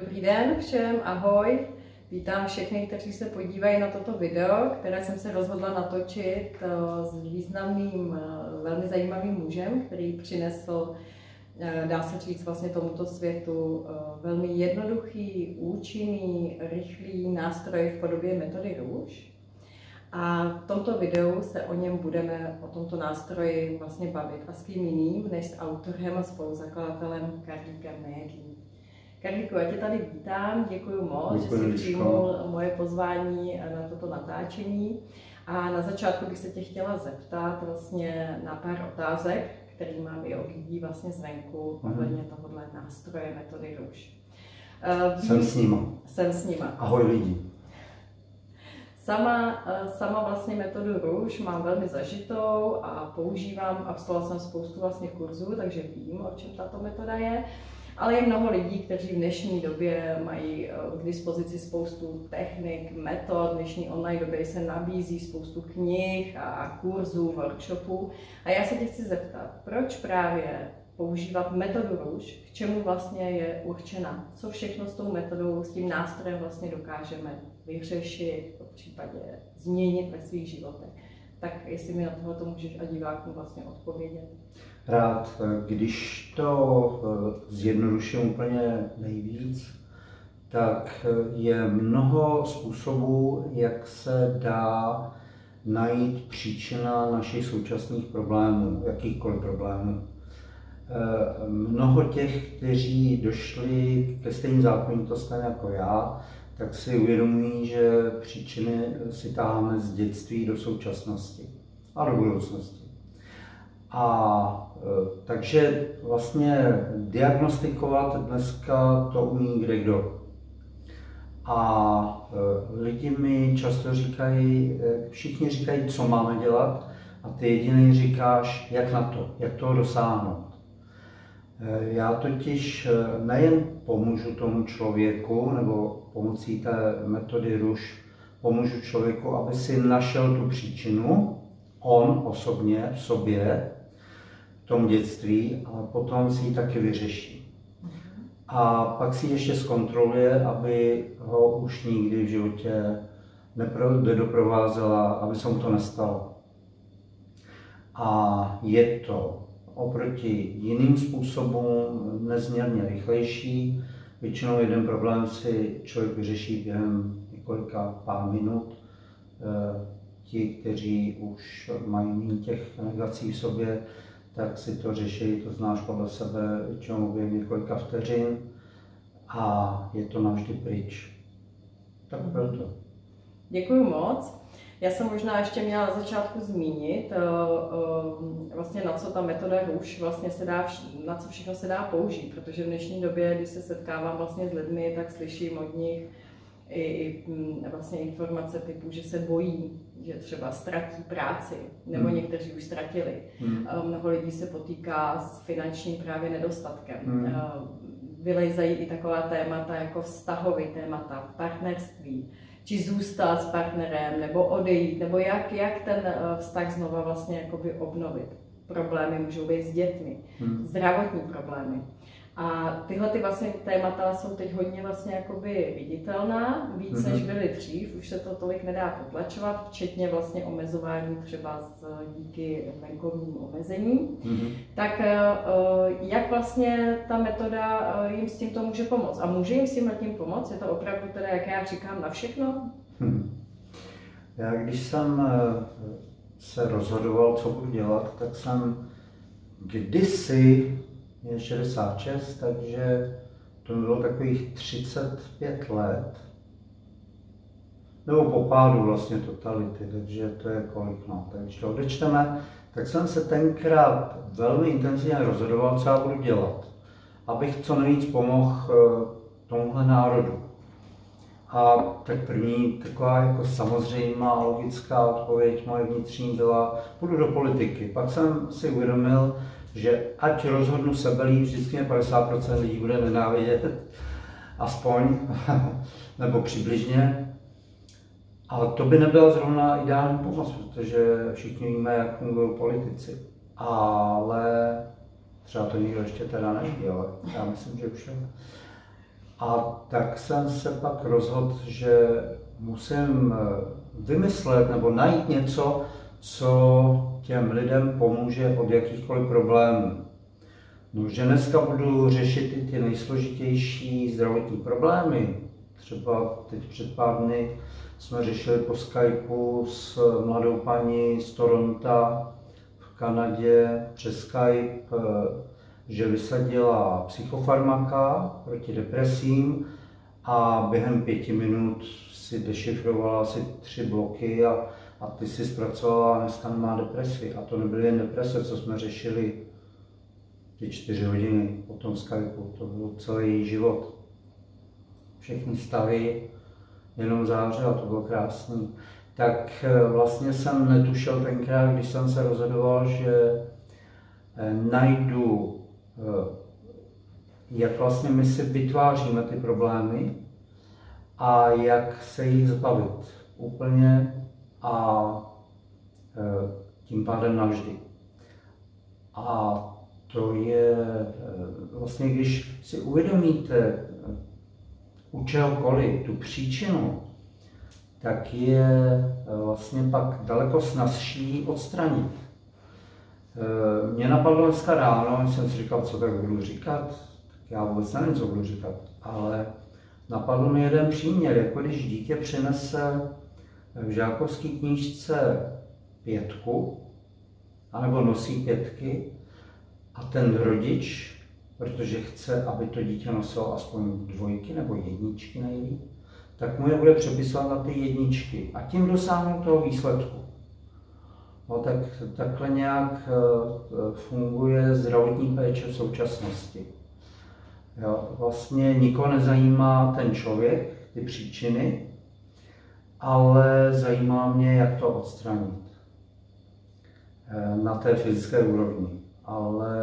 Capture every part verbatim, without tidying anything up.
Dobrý den všem, ahoj. Vítám všechny, kteří se podívají na toto video, které jsem se rozhodla natočit s významným, velmi zajímavým mužem, který přinesl, dá se říct, vlastně tomuto světu velmi jednoduchý, účinný, rychlý nástroj v podobě metody RUŠ. A v tomto videu se o něm budeme, o tomto nástroji vlastně bavit a s kým jiným, než s autorem a spoluzakladatelem Karlíkem Nejedlým. Karlíku, já tě tady vítám, děkuji moc, děkuji, že jsi přijmul moje pozvání na toto natáčení. A na začátku bych se tě chtěla zeptat vlastně na pár otázek, který mám i od lidí vlastně zvenku ohledně tohohle nástroje metody RUŠ. Jsem s nima. Jsem s nima. Ahoj lidi. Sama, sama vlastně metodu RUŠ mám velmi zažitou a používám, absolvovala jsem spoustu vlastně kurzů, takže vím, o čem tato metoda je. Ale je mnoho lidí, kteří v dnešní době mají k dispozici spoustu technik, metod, v dnešní online době se nabízí spoustu knih a kurzů, workshopů. A já se tě chci zeptat, proč právě používat metodu RUŠ, k čemu vlastně je určena, co všechno s tou metodou, s tím nástrojem vlastně dokážeme vyřešit, případně změnit ve svých životech. Tak jestli mi na tohoto můžeš a divákům vlastně odpovědět. Rád, když to zjednoduším úplně nejvíc, tak je mnoho způsobů, jak se dá najít příčina našich současných problémů, jakýchkoliv problémů. Mnoho těch, kteří došli ke stejným zákonitostem jako já, tak si uvědomují, že příčiny si táháme z dětství do současnosti a do budoucnosti. A takže vlastně diagnostikovat dneska to umí kdekdo. A lidi mi často říkají, všichni říkají, co máme dělat, a ty jediný říkáš, jak na to, jak toho dosáhnout. Já totiž nejen pomůžu tomu člověku, nebo pomocí té metody RUŠ pomůžu člověku, aby si našel tu příčinu, on osobně, v sobě, v tom dětství, ale potom si ji taky vyřeší. A pak si ještě zkontroluje, aby ho už nikdy v životě nedoprovázela, aby se mu to nestalo. A je to oproti jiným způsobům nezměrně rychlejší. Většinou jeden problém si člověk vyřeší během několika pár minut. Ti, kteří už mají méně těch negací v sobě, tak si to řeší, to znáš podle sebe, většinou během několika vteřin a je to navždy pryč. Tak proto. Děkuji moc. Já jsem možná ještě měla na začátku zmínit, vlastně na co ta metoda RUŠ vlastně se dá, na co všechno se dá použít, protože v dnešní době, když se setkávám vlastně s lidmi, tak slyším od nich i vlastně informace typu, že se bojí, že třeba ztratí práci, nebo hmm. někteří už ztratili. Hmm. Mnoho lidí se potýká s finančním právě nedostatkem. Hmm. Vylejzají i taková témata jako vztahový témata, partnerství, či zůstat s partnerem, nebo odejít, nebo jak, jak ten vztah znova vlastně jakoby obnovit. Problémy můžou být s dětmi, hmm. zdravotní problémy. A tyhle ty vlastně témata jsou teď hodně vlastně jakoby viditelná, víc mm-hmm. než byly dřív, už se to tolik nedá potlačovat, včetně vlastně omezování třeba z, díky venkovním omezením. Mm-hmm. Tak jak vlastně ta metoda jim s tímto může pomoct? A může jim s tím pomoct? Je to opravdu teda, jak já říkám, na všechno? Hmm. Já když jsem se rozhodoval, co budu dělat, tak jsem kdysi, je šedesát šest, takže to bylo takových třicet pět let. Nebo po pádu vlastně totality, takže to je kolik, no, takže to odečteme. Tak jsem se tenkrát velmi intenzivně rozhodoval, co já budu dělat, abych co nejvíc pomohl tomuhle národu. A tak první taková jako samozřejmá logická odpověď moje vnitřní byla, půjdu do politiky. Pak jsem si uvědomil, že ať rozhodnu sebelíp, vždycky mě padesát procent lidí bude nenávidět, aspoň, nebo přibližně. Ale to by nebyla zrovna ideální pomoc, protože všichni víme, jak fungují politici. Ale Třeba to nikdo ještě teda neví, ale já myslím, že všem. A tak jsem se pak rozhodl, že musím vymyslet nebo najít něco, co těm lidem pomůže od jakýchkoliv problémů. No, že dneska budu řešit i ty nejsložitější zdravotní problémy. Třeba teď před pár dny jsme řešili po Skypeu s mladou paní z Toronta v Kanadě přes Skype, že vysadila psychofarmaka proti depresím a během pěti minut si dešifrovala asi tři bloky a, a ty si zpracovala a dneska nemá depresi. A to nebyly jen deprese, co jsme řešili ty čtyři hodiny po tom Skypeu, to byl celý její život. Všechny stavy, jenom zářila, to bylo krásný. Tak vlastně jsem netušil tenkrát, když jsem se rozhodoval, že najdu, jak vlastně my si vytváříme ty problémy a jak se jich zbavit úplně a tím pádem navždy. A to je vlastně, když si uvědomíte u čehokoliv tu příčinu, tak je vlastně pak daleko snazší odstranit. Mě napadlo dneska ráno, jsem si říkal, co tak budu říkat, tak já vůbec nevím, co budu říkat, ale napadl mi jeden příměr, jako když dítě přinese v žákovské knížce pětku, anebo nosí pětky, a ten rodič, protože chce, aby to dítě nosilo aspoň dvojky nebo jedničky nejlíp, tak mu je bude přepisovat na ty jedničky a tím dosáhnou toho výsledku. No tak takhle nějak funguje zdravotní péče v současnosti. Jo, vlastně nikoho nezajímá ten člověk, ty příčiny, ale zajímá mě, jak to odstranit na té fyzické úrovni. Ale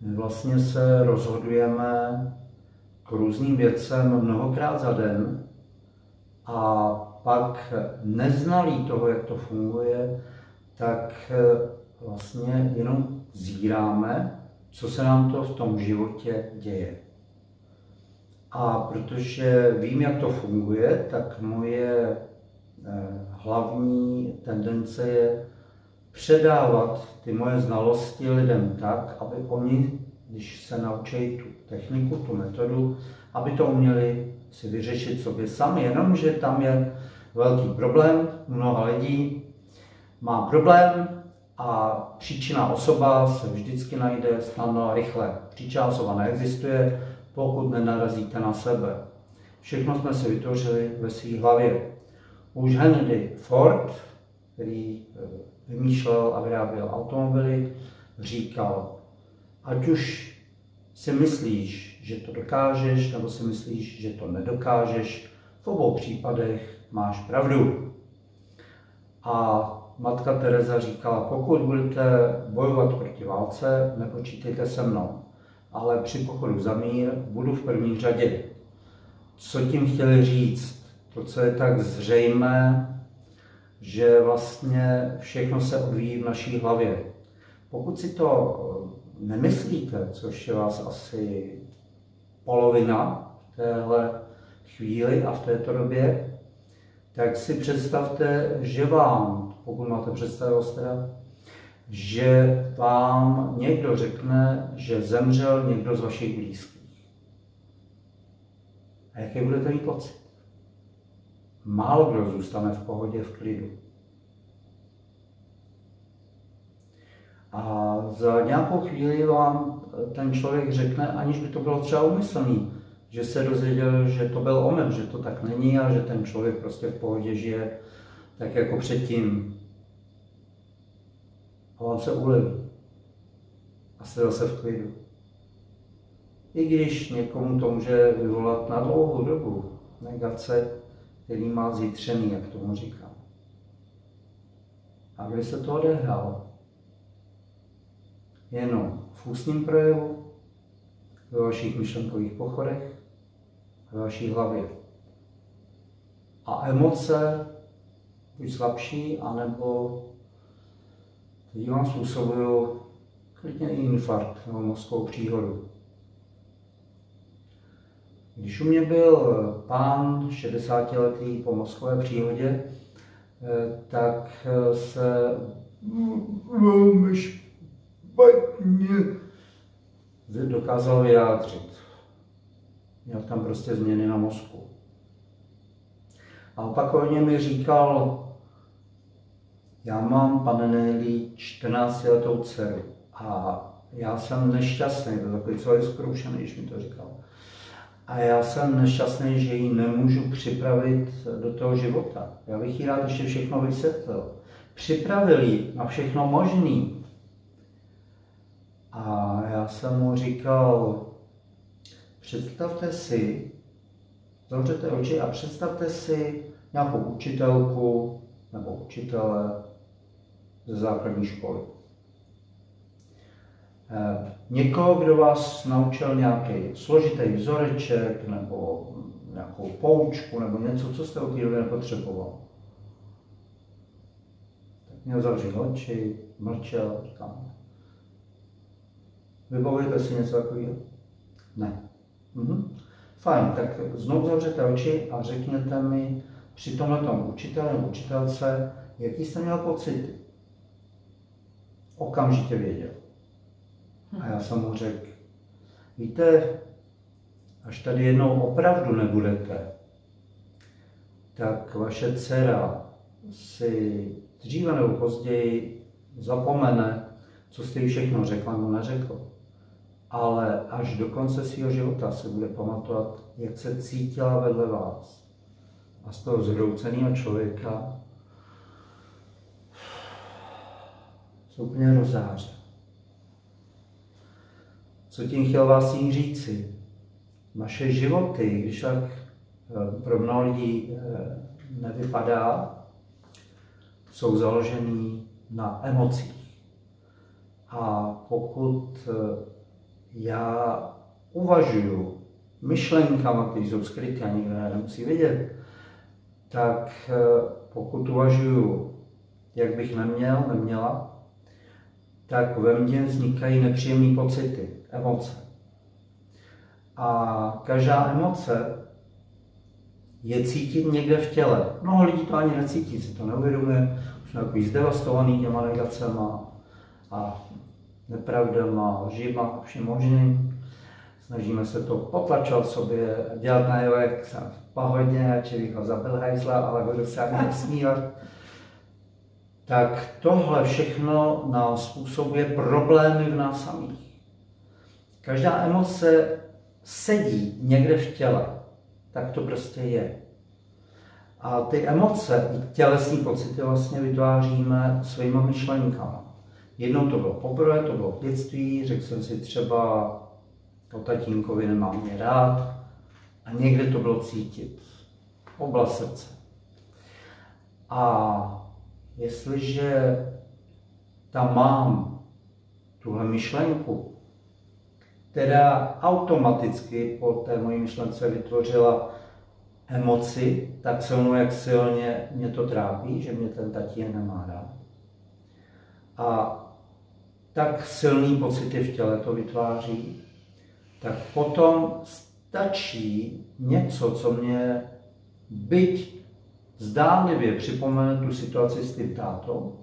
my vlastně se rozhodujeme k různým věcem mnohokrát za den a pak neznalí toho, jak to funguje, tak vlastně jenom zíráme, co se nám to v tom životě děje. A protože vím, jak to funguje, tak moje hlavní tendence je předávat ty moje znalosti lidem tak, aby oni, když se naučí tu techniku, tu metodu, aby to uměli si vyřešit sobě sami, jenomže tam je velký problém, mnoha lidí má problém a příčinná osoba se vždycky najde snadno a rychle. Příčinná osoba neexistuje, pokud nenarazíte na sebe. Všechno jsme si vytvořili ve své hlavě. Už Henry Ford, který vymýšlel a vyráběl automobily, říkal, ať už si myslíš, že to dokážeš, nebo si myslíš, že to nedokážeš, v obou případech máš pravdu. A matka Teresa říkala, pokud budete bojovat proti válce, nepočítejte se mnou, ale při pochodu za mír budu v první řadě. Co tím chtěli říct? To, co je tak zřejmé, že vlastně všechno se odvíjí v naší hlavě. Pokud si to nemyslíte, což je vás asi polovina v téhle chvíli a v této době, tak si představte, že vám, pokud máte představu, že vám někdo řekne, že zemřel někdo z vašich blízkých. A jaký budete mít pocit? Málo kdo zůstane v pohodě, v klidu. A za nějakou chvíli vám ten člověk řekne, aniž by to bylo třeba úmyslný, že se dozvěděl, že to byl omyl, že to tak není a že ten člověk prostě v pohodě žije tak jako předtím. A vám se uleví. A jste zase v klidu. I když někomu to může vyvolat na dlouhou dobu negace, který má zjitřený, jak tomu říkám. A kdy se to odehrálo? Jenom v ústním projevu, ve vašich myšlenkových pochodech, ve vaší hlavě. A emoce, buď slabší, anebo, které vám způsobují klidně i infarkt nebo mozkovou příhodu. Když u mě byl pán šedesátiletý po mozkové příhodě, tak se velmi špatně dokázal vyjádřit. Měl tam prostě změny na mozku. A opakovaně mi říkal: já mám, pane Nejedlý, čtrnáctiletou dceru a já jsem nešťastný, to je takový celý zkroušený, když mi to říkal. A já jsem nešťastný, že ji nemůžu připravit do toho života. Já bych jí rád ještě všechno vysvětlil. Připravil ji na všechno možné. A já jsem mu říkal: představte si, zavřete oči a představte si nějakou učitelku nebo učitele ze základní školy. Někoho, kdo vás naučil nějaký složitý vzoreček nebo nějakou poučku nebo něco, co jste od té doby nepotřeboval. Tak měl zavřít oči, mlčel, říkám: vybavujete si něco takového? Ne. Mhm. Fajn, tak znovu zavřete oči a řekněte mi při tomhletom učiteli nebo učitelce, jaký jste měl pocity. Okamžitě věděl. A já jsem mu řekl: víte, až tady jednou opravdu nebudete, tak vaše dcera si dříve nebo později zapomene, co jste jí všechno řekla nebo neřekl. Ale až do konce svého života se bude pamatovat, jak se cítila vedle vás. A z toho zhrouceného člověka se úplně rozářil. Co tím chtěl vás jim říci? Naše životy, když tak pro mnoho lidí nevypadá, jsou založené na emocích. A pokud já uvažuju myšlenkama, které jsou skryté a nikdo nemusí vidět, tak pokud uvažuju, jak bych neměl, neměla, tak ve mně vznikají nepříjemné pocity, emoce. A každá emoce je cítit někde v těle. Mnoho lidí to ani necítí, si to neuvědomuje, už je takový zdevastovaný těma negacema a nepravdama, lžíma, vším možným. Snažíme se to potlačovat v sobě, dělat najevo, jak jsem v pohodě, či bych ho zabil hajzla, ale budu se ani nesmívat. Tak tohle všechno nám způsobuje problémy v nás samých. Každá emoce sedí někde v těle, tak to prostě je. A ty emoce, i tělesní pocity vlastně vytváříme svýma myšlenkama. Jednou to bylo poprvé, to bylo v dětství, řekl jsem si třeba o tatínkovi nemá mě rád a někde to bylo cítit, oblast srdce. A jestliže tam mám tuhle myšlenku, která automaticky po té mojí myšlence vytvořila emoci, tak se mnou jak silně mě to trápí, že mě ten tatínek nemá rád. A tak silný pocity v těle to vytváří, tak potom stačí něco, co mě byť zdánlivě připomene tu situaci s tím tátou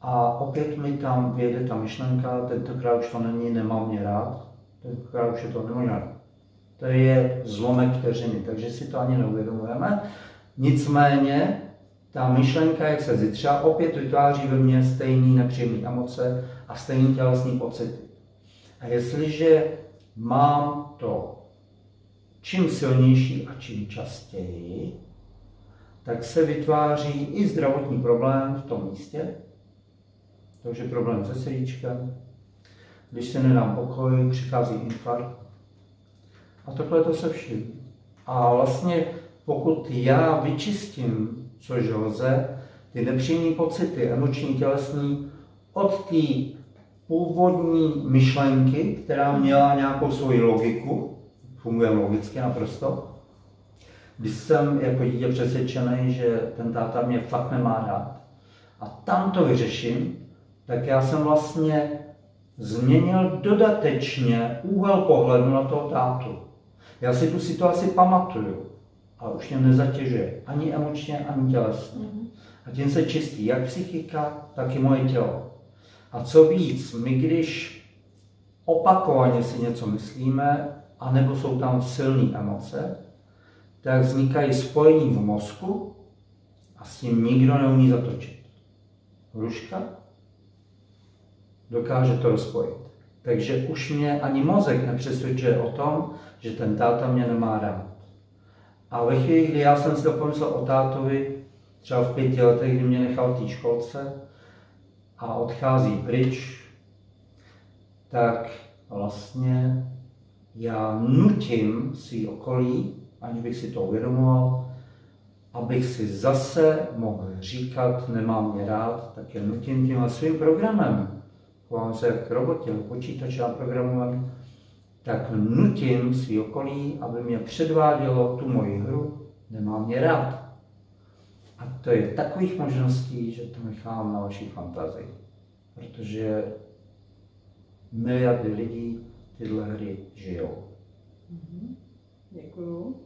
a opět mi tam vjede ta myšlenka, tentokrát už to není, nemám mě rád, tentokrát už je to nemožná. To je zlomek vteřiny, takže si to ani neuvědomujeme, nicméně ta myšlenka, jak se zitřela, opět vytváří ve mně stejný nepříjemný emoce a stejný tělesný pocity. A jestliže mám to čím silnější a čím častěji, tak se vytváří i zdravotní problém v tom místě. Takže problém se srdíčkem. Když se nedám pokoj, přichází infarkt. A takhle to se vším. A vlastně pokud já vyčistím, což lze, ty nepříjemné pocity, emoční, tělesní, od té původní myšlenky, která měla nějakou svoji logiku, funguje logicky naprosto. Když jsem jako dítě přesvědčený, že ten táta mě fakt nemá rád a tam to vyřeším, tak já jsem vlastně změnil dodatečně úhel pohledu na toho tátu. Já si tu situaci pamatuju a už mě nezatěžuje ani emočně, ani tělesně. A tím se čistí jak psychika, tak i moje tělo. A co víc, my když opakovaně si něco myslíme, anebo jsou tam silné emoce, tak vznikají spojení v mozku a s tím nikdo neumí zatočit. Ruška dokáže to rozpojit. Takže už mě ani mozek nepřesvědčuje o tom, že ten táta mě nemá rád. A ve chvíli, kdy já jsem si dopomyslel o tátovi, třeba v pěti letech, kdy mě nechal v té školce a odchází pryč, tak vlastně já nutím svý okolí, aniž bych si to uvědomoval, abych si zase mohl říkat, nemám mě rád, tak je nutím tímhle svým programem, chovám se jak roboti, počítače a programu, tak nutím svý okolí, aby mě předvádělo tu moji hru, nemám mě rád. A to je takových možností, že to nechám na vaší fantazii, protože miliardy lidí tyhle hry žijou. Děkuju.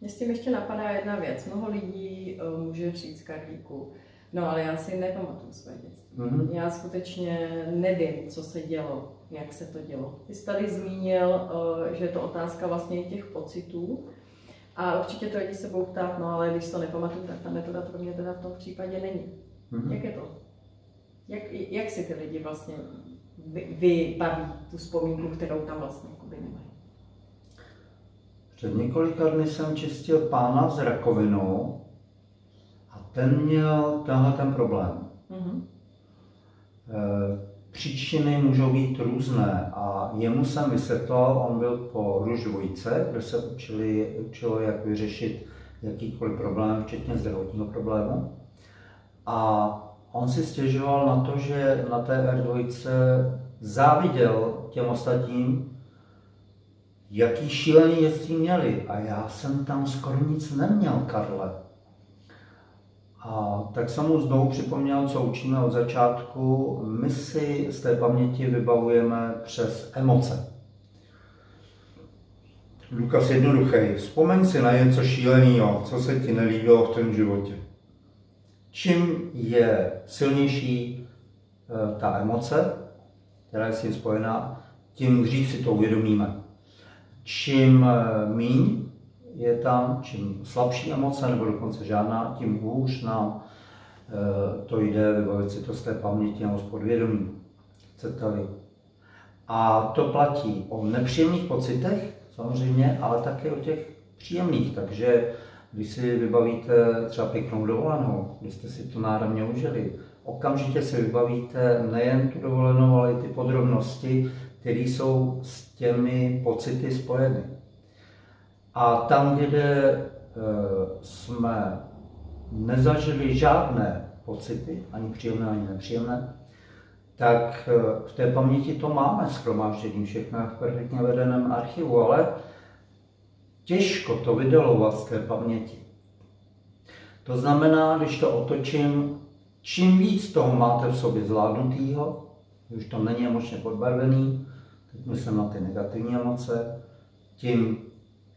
Mě s tím ještě napadá jedna věc. Mnoho lidí může říct Karlíku, no ale já si nepamatuju své dětství. Mm-hmm. Já skutečně nevím, co se dělo, jak se to dělo. Ty jsi tady zmínil, že je to otázka vlastně těch pocitů. A určitě to lidi se budou ptát, no ale když to nepamatuju, tak ta metoda pro mě teda v tom případě není. Mm-hmm. Jak je to? Jak, jak si ty lidi vlastně vybaví tu vzpomínku, kterou tam vlastně nemají? Před několika dny jsem čistil pána s rakovinou a ten měl tenhle ten problém. Mm-hmm. Příčiny můžou být různé a jemu jsem vysvětlil, on byl po R U Š dvojce, kde se učili, učilo, jak vyřešit jakýkoliv problém, včetně zdravotního problému. A on si stěžoval na to, že na té R dvě záviděl těm ostatním, jaký šílený dětství měli. A já jsem tam skoro nic neměl, Karle. A tak jsem mu znovu připomněl, co učíme od začátku. My si z té paměti vybavujeme přes emoce. Důkaz jednoduchý. Vzpomeň si na něco šíleného, co se ti nelíbilo v tom životě. Čím je silnější e, ta emoce, která je s tím spojená, tím dřív si to uvědomíme. Čím e, míň je tam, čím slabší emoce, nebo dokonce žádná, tím hůř nám e, to jde vybavit si to z té paměti nebo z podvědomí, chcete-li. A to platí o nepříjemných pocitech, samozřejmě, ale také o těch příjemných. Takže když si vybavíte třeba pěknou dovolenou, když jste si to náramně užili, okamžitě si vybavíte nejen tu dovolenou, ale i ty podrobnosti, které jsou s těmi pocity spojeny. A tam, kde jsme nezažili žádné pocity, ani příjemné, ani nepříjemné, tak v té paměti to máme shromážděné všechno v perfektně vedeném archivu, ale těžko to vydalovat z té paměti. To znamená, když to otočím, čím víc toho máte v sobě zvládnutýho, už to není emočně podbarvený, teď myslím na ty negativní emoce, tím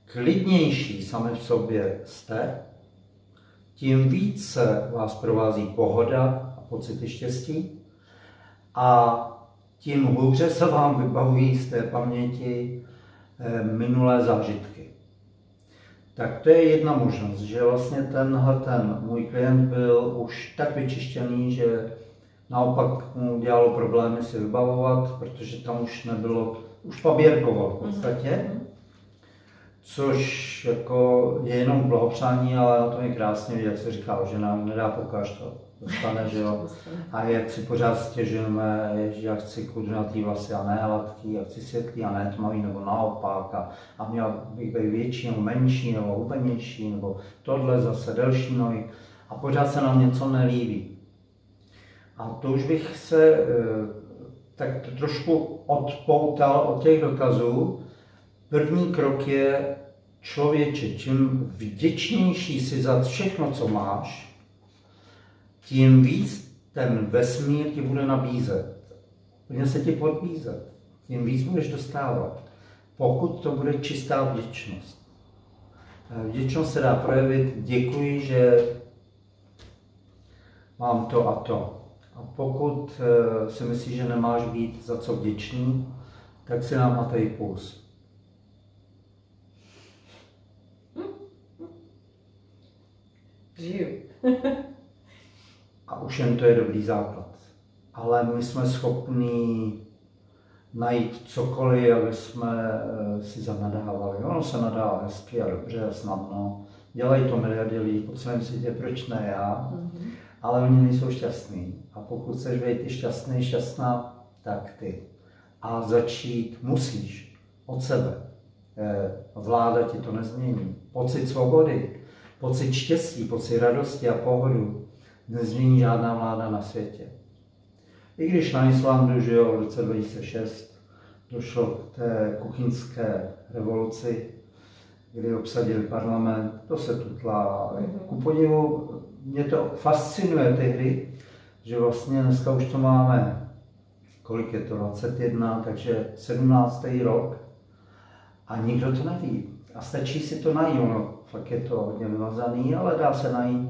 klidnější sami v sobě jste, tím více vás provází pohoda a pocity štěstí a tím hůře se vám vybavují z té paměti minulé zážitky. Tak to je jedna možnost, že vlastně tenhle ten můj klient byl už tak vyčištěný, že naopak mu dělalo problémy si vybavovat, protože tam už nebylo, už paběrkoval v podstatě, což jako je jenom blahopřání, ale na tom je krásně vidět, jak se říká, že nám nedá pokáž to, dostane, že jo. A jak si pořád stěžujeme, že já chci kudrnatý vlasy a ne hladký, já chci světlý a ne tmavý, nebo naopak, a, a měl bych být větší nebo menší, nebo hubenější, nebo tohle zase delší nohy a pořád se nám něco nelíbí. A to už bych se e, tak trošku odpoutal od těch dotazů. První krok je, člověče, čím vděčnější si za všechno, co máš, tím víc ten vesmír ti bude nabízet. Bude se ti podbízet. Tím víc budeš dostávat. Pokud to bude čistá vděčnost. Vděčnost se dá projevit, děkuji, že mám to a to. A pokud si myslíš, že nemáš být za co vděčný, tak si nám matej puls. Žiju. A už jen to je dobrý základ. Ale my jsme schopní najít cokoliv, aby jsme si zanadávali. Ono se nadává hezky a dobře a snadno. Dělají to miliardy lidí po celém světě, proč ne já? Mm-hmm. Ale oni nejsou šťastní. A pokud chceš být ty šťastný, šťastná, tak ty. A začít musíš od sebe. Vláda ti to nezmění. Pocit svobody, pocit štěstí, pocit radosti a pohodu nezmění žádná vláda na světě. I když na Islandu, že jo, v roce dva tisíce šest došlo k té kuchyňské revoluci, kdy obsadili parlament, to se tutlá. Ku podivu, mě to fascinuje ty hry, že vlastně dneska už to máme, kolik je to, dvacet jedna, takže sedmnáctý rok a nikdo to neví. A stačí si to najít, ono fakt je to hodně vymazaný, ale dá se najít,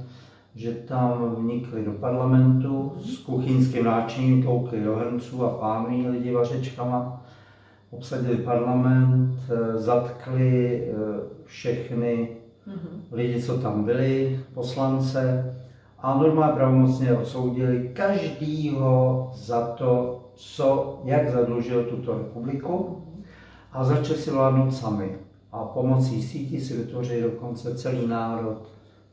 že tam vnikli do parlamentu s kuchyňským náčiním, koukli do hrnců a pánví lidi vařečkama, obsadili parlament, zatkli všechny lidi, co tam byli, poslance, a normálně pravomocně odsoudili každýho za to, co, jak zadlužil tuto republiku, a začali si vládnout sami. A pomocí sítí si vytvořili dokonce celý národ,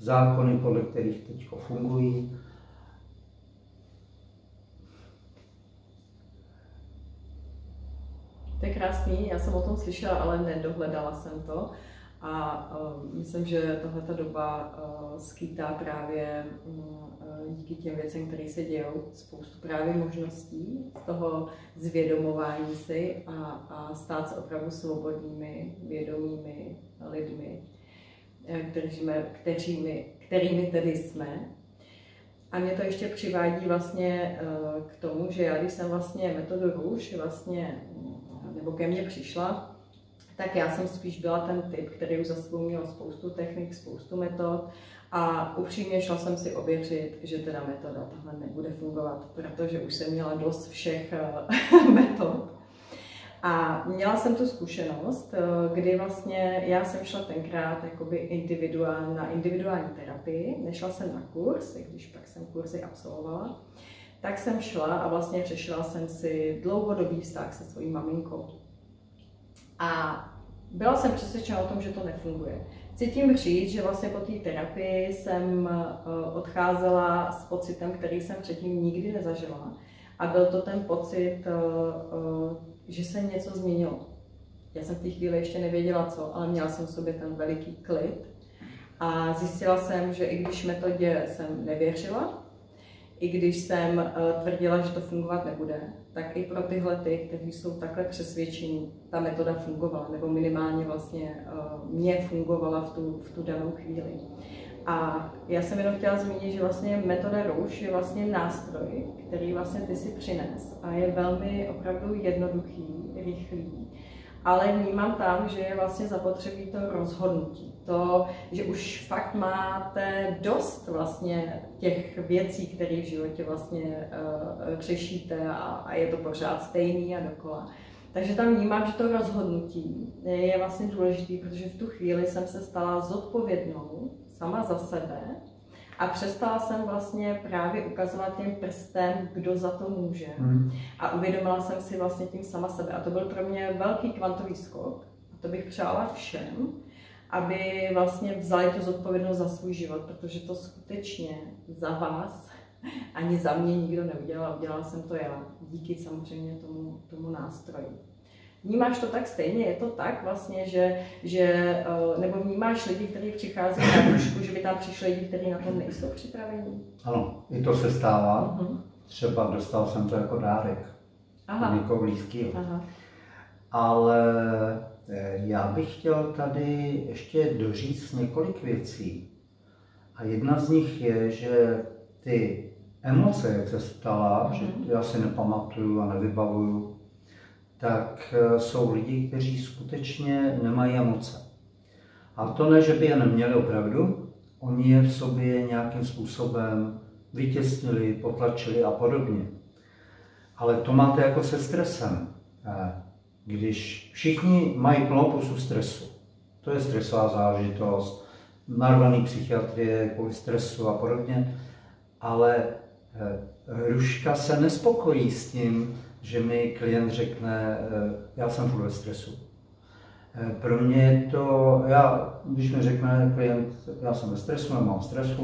zákony, podle kterých teď fungují. To je krásný, já jsem o tom slyšela, ale nedohledala jsem to. A uh, myslím, že tahleta doba uh, skýtá právě uh, díky těm věcem, které se dějou, spoustu právě možností z toho zvědomování si a, a stát se opravdu svobodnými, vědomými lidmi, kterými, kterými, kterými tedy jsme. A mě to ještě přivádí vlastně uh, k tomu, že já, když jsem vlastně metodu RUŠ vlastně, nebo ke mně přišla, tak já jsem spíš byla ten typ, který už za sebou měl spoustu technik, spoustu metod, a upřímně šla jsem si ověřit, že teda metoda tahle nebude fungovat, protože už jsem měla dost všech metod. A měla jsem tu zkušenost, kdy vlastně já jsem šla tenkrát jakoby individuál, na individuální terapii, nešla jsem na kurz, i když pak jsem kurzy absolvovala, tak jsem šla a vlastně řešila jsem si dlouhodobý vztah se svojí maminkou. A byla jsem přesvědčena o tom, že to nefunguje. Chci tím říct, že vlastně po té terapii jsem odcházela s pocitem, který jsem předtím nikdy nezažila. A byl to ten pocit, že se něco změnilo. Já jsem v té chvíli ještě nevěděla co, ale měla jsem v sobě ten veliký klid. A zjistila jsem, že i když metodě jsem nevěřila, i když jsem tvrdila, že to fungovat nebude, tak i pro tyhle ty, kteří jsou takhle přesvědčení, ta metoda fungovala, nebo minimálně vlastně mě fungovala v tu, v tu danou chvíli. A já jsem jenom chtěla zmínit, že vlastně metoda RUŠ je vlastně nástroj, který vlastně ty si přines, a je velmi opravdu jednoduchý, rychlý. Ale vnímám tam, že je vlastně zapotřebí to rozhodnutí, to, že už fakt máte dost vlastně těch věcí, které v životě vlastně uh, řešíte, a, a je to pořád stejný a dokola. Takže tam vnímám, že to rozhodnutí je vlastně důležité, protože v tu chvíli jsem se stala zodpovědnou sama za sebe a přestala jsem vlastně právě ukazovat tím prstem, kdo za to může. Hmm. A uvědomila jsem si vlastně tím sama sebe. A to byl pro mě velký kvantový skok. A to bych přála všem, aby vlastně vzali tu zodpovědnost za svůj život, protože to skutečně za vás ani za mě nikdo neudělal. Udělala jsem to já, díky samozřejmě tomu, tomu nástroji. Vnímáš to tak stejně? Je to tak vlastně, že, že nebo vnímáš lidi, kteří přichází na rušku, že by tam přišli lidi, kteří na to nejsou připravení? Ano, i to se stává. Uh-huh. Třeba dostal jsem to jako dárek od někoho blízkého. Ale já bych chtěl tady ještě doříct několik věcí. A jedna z nich je, že ty emoce, jak se stala, že já si nepamatuju a nevybavuju, tak jsou lidi, kteří skutečně nemají emoce. A to ne, že by je neměli opravdu, oni je v sobě nějakým způsobem vytěsnili, potlačili a podobně. Ale to máte jako se stresem. Když všichni mají plnou pusu stresu, to je stresová záležitost, narvaný psychiatrie kvůli stresu a podobně, ale Ruška se nespokojí s tím, že mi klient řekne, já jsem furt ve stresu. Pro mě je to, já, když mi řekne klient, já jsem ve stresu, nemám stresu,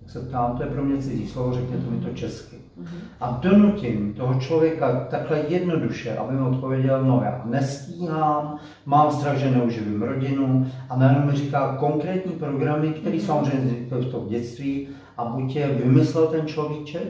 tak se ptám, to je pro mě cizí slovo, řekněte mi to česky. A donutím toho člověka takhle jednoduše, aby mi odpověděl, no já nestíhám, mám strach, že neuživím rodinu, a najednou mi říká konkrétní programy, které samozřejmě vznikly v tom dětství a buď je vymyslel ten človíček,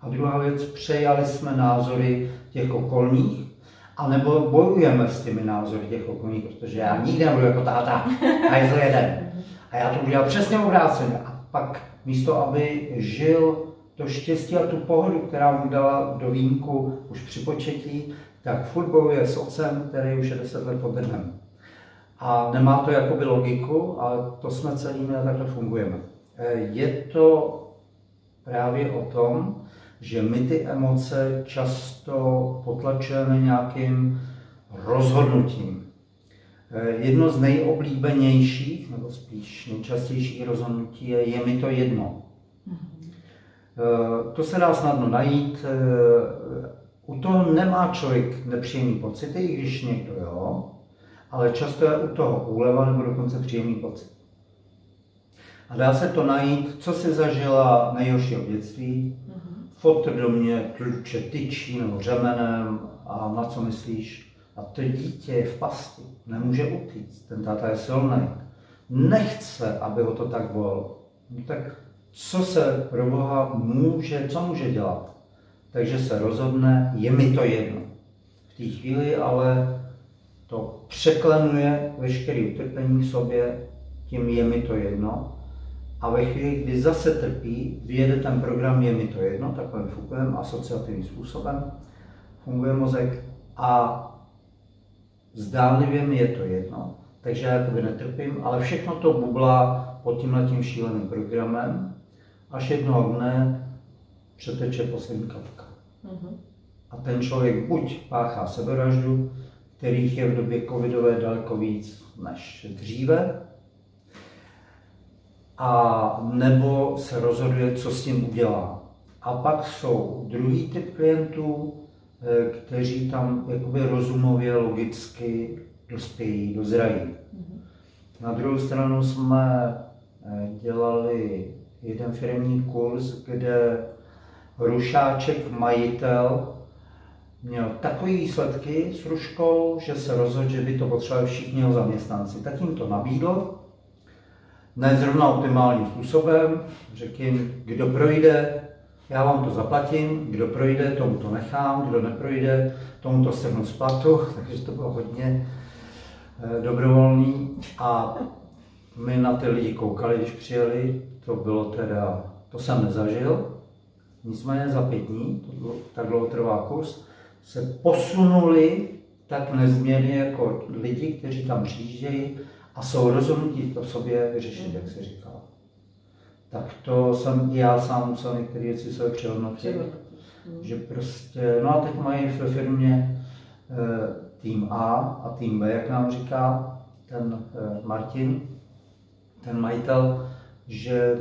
a druhá věc, přejali jsme názory těch okolních, anebo bojujeme s těmi názory těch okolních, protože já nikdy nebudu jako táta, a je to jeden. A já to udělal přesně obráceně. A pak místo, aby žil to štěstí a tu pohodu, která mu dala do vínku už při početí, tak furt bojuje s otcem, který už je deset let pod drhem. A nemá to jakoby logiku, ale to jsme celými a takhle fungujeme. Je to právě o tom, že my ty emoce často potlačujeme nějakým rozhodnutím. Jedno z nejoblíbenějších, nebo spíš nejčastějších rozhodnutí je, je mi to jedno. To se dá snadno najít. U toho nemá člověk nepříjemný pocity, i když někdo jo, ale často je u toho úleva nebo dokonce příjemný pocit. A dá se to najít, co si zažila nejhoršího dětství, fotr do mě kluče tyčí nebo řemenem a na co myslíš? A to dítě je v pasti, nemůže utíct, ten táta je silný, nechce, aby ho to tak bylo. No tak co se pro Boha může, co může dělat? Takže se rozhodne, je mi to jedno. V té chvíli ale to překlenuje veškeré utrpení v sobě, tím je mi to jedno. A ve chvíli, kdy zase trpí, vyjede ten program, je mi to jedno, takovým fungujeme, asociativním způsobem funguje mozek a zdánlivě mi je to jedno, takže já jakoby netrpím, ale všechno to bublá pod tímhletím šíleným programem, až jednoho dne přeteče poslední kapka. Mm-hmm. A ten člověk buď páchá sebevraždu, kterých je v době covidové daleko víc než dříve, a nebo se rozhoduje, co s tím udělá. A pak jsou druhý typ klientů, kteří tam jakoby rozumově, logicky dospějí, dozrají. Mm-hmm. Na druhou stranu jsme dělali jeden firemní kurz, kde rušáček, majitel, měl takové výsledky s ruškou, že se rozhodl, že by to potřebovali všichni jeho zaměstnanci. Tak jim to nabídl. Ne zrovna optimálním způsobem, řekl jim, kdo projde, já vám to zaplatím, kdo projde, tomu to nechám, kdo neprojde, tomu to strhnu z platu, takže to bylo hodně dobrovolný. A my na ty lidi koukali, když přijeli, to bylo teda, to jsem nezažil, nicméně za pět dní, to tak dlouho trvá kurz, se posunuli tak nezměrně jako lidi, kteří tam přijíždějí, a jsou rozhodnutí to v sobě vyřešit, jak se říká. Tak to jsem i já sám musel některé věci sebe přehodnotit. Že prostě, no a teď mají ve firmě tým A a tým B, jak nám říká ten Martin, ten majitel, že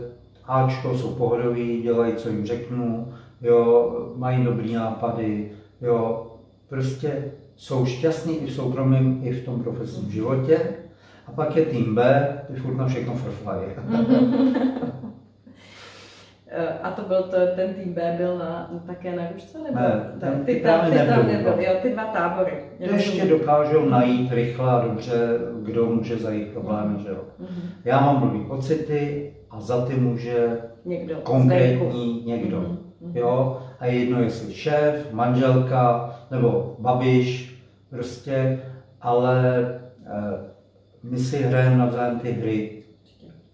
Ačko jsou pohodoví, dělají, co jim řeknu, jo, mají dobrý nápady, jo, prostě jsou šťastní i v soukromém, i v tom profesním životě. A pak je tým B, ty furt na všechno frflají. A to byl to, ten tým B byl na, také na rušce? Nebo? Ne, ten, ty, ty tam, tam, tam nebyl, jo, ty dva tábory. To ještě dokážou najít rychle a dobře, kdo může za jejich problémy, že jo. Mm-hmm. Já mám blbý pocity a za ty může někdo, konkrétní někdo. Mm-hmm. Jo? A jedno jestli šéf, manželka nebo babiš, prostě, ale eh, my si hrajeme navzájem ty hry,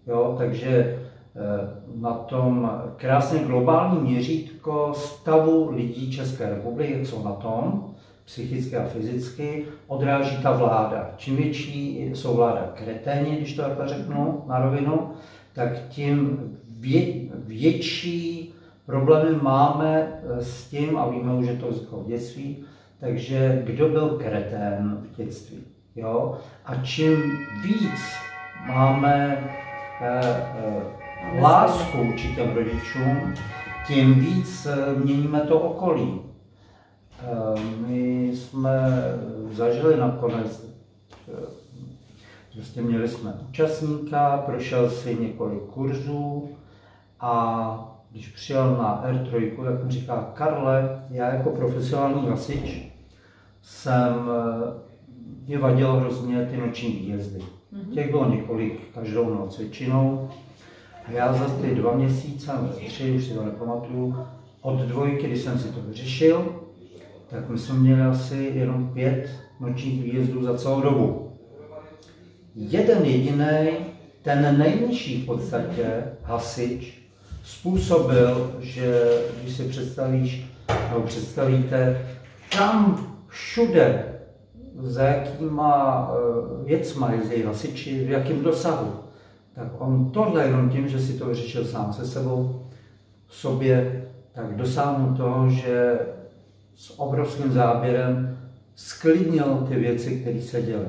jo, takže na tom krásně globální měřítko stavu lidí České republiky, jak jsou na tom, psychicky a fyzicky, odráží ta vláda. Čím větší jsou vláda kreténi, když to takhle řeknu na rovinu, tak tím vě- větší problémy máme s tím, a víme už, že to vzniklo v dětství, takže kdo byl kretén v dětství. Jo? A čím víc máme eh, eh, lásku vůči těm rodičům, tím víc eh, měníme to okolí. Eh, my jsme zažili nakonec, eh, prostě měli jsme účastníka, prošel si několik kurzů a když přijel na er tři, tak mi říká: Karle, já jako profesionální hasič jsem, mě vadilo hrozně ty noční výjezdy. Mm-hmm. Těch bylo několik každou noc většinou. A já za ty dva měsíce, tři, už si to nepamatuju, od dvojky, když jsem si to vyřešil, tak my jsme měli asi jenom pět nočních výjezdů za celou dobu. Jeden jediný, ten nejnižší v podstatě hasič, způsobil, že když si představíš, no, představíte, tam všude, za jakýma věcma jezdí hasiči, v jakém dosahu, tak on tohle jenom tím, že si to vyřešil sám se sebou, sobě, tak dosáhnul toho, že s obrovským záběrem sklidnil ty věci, které se děly.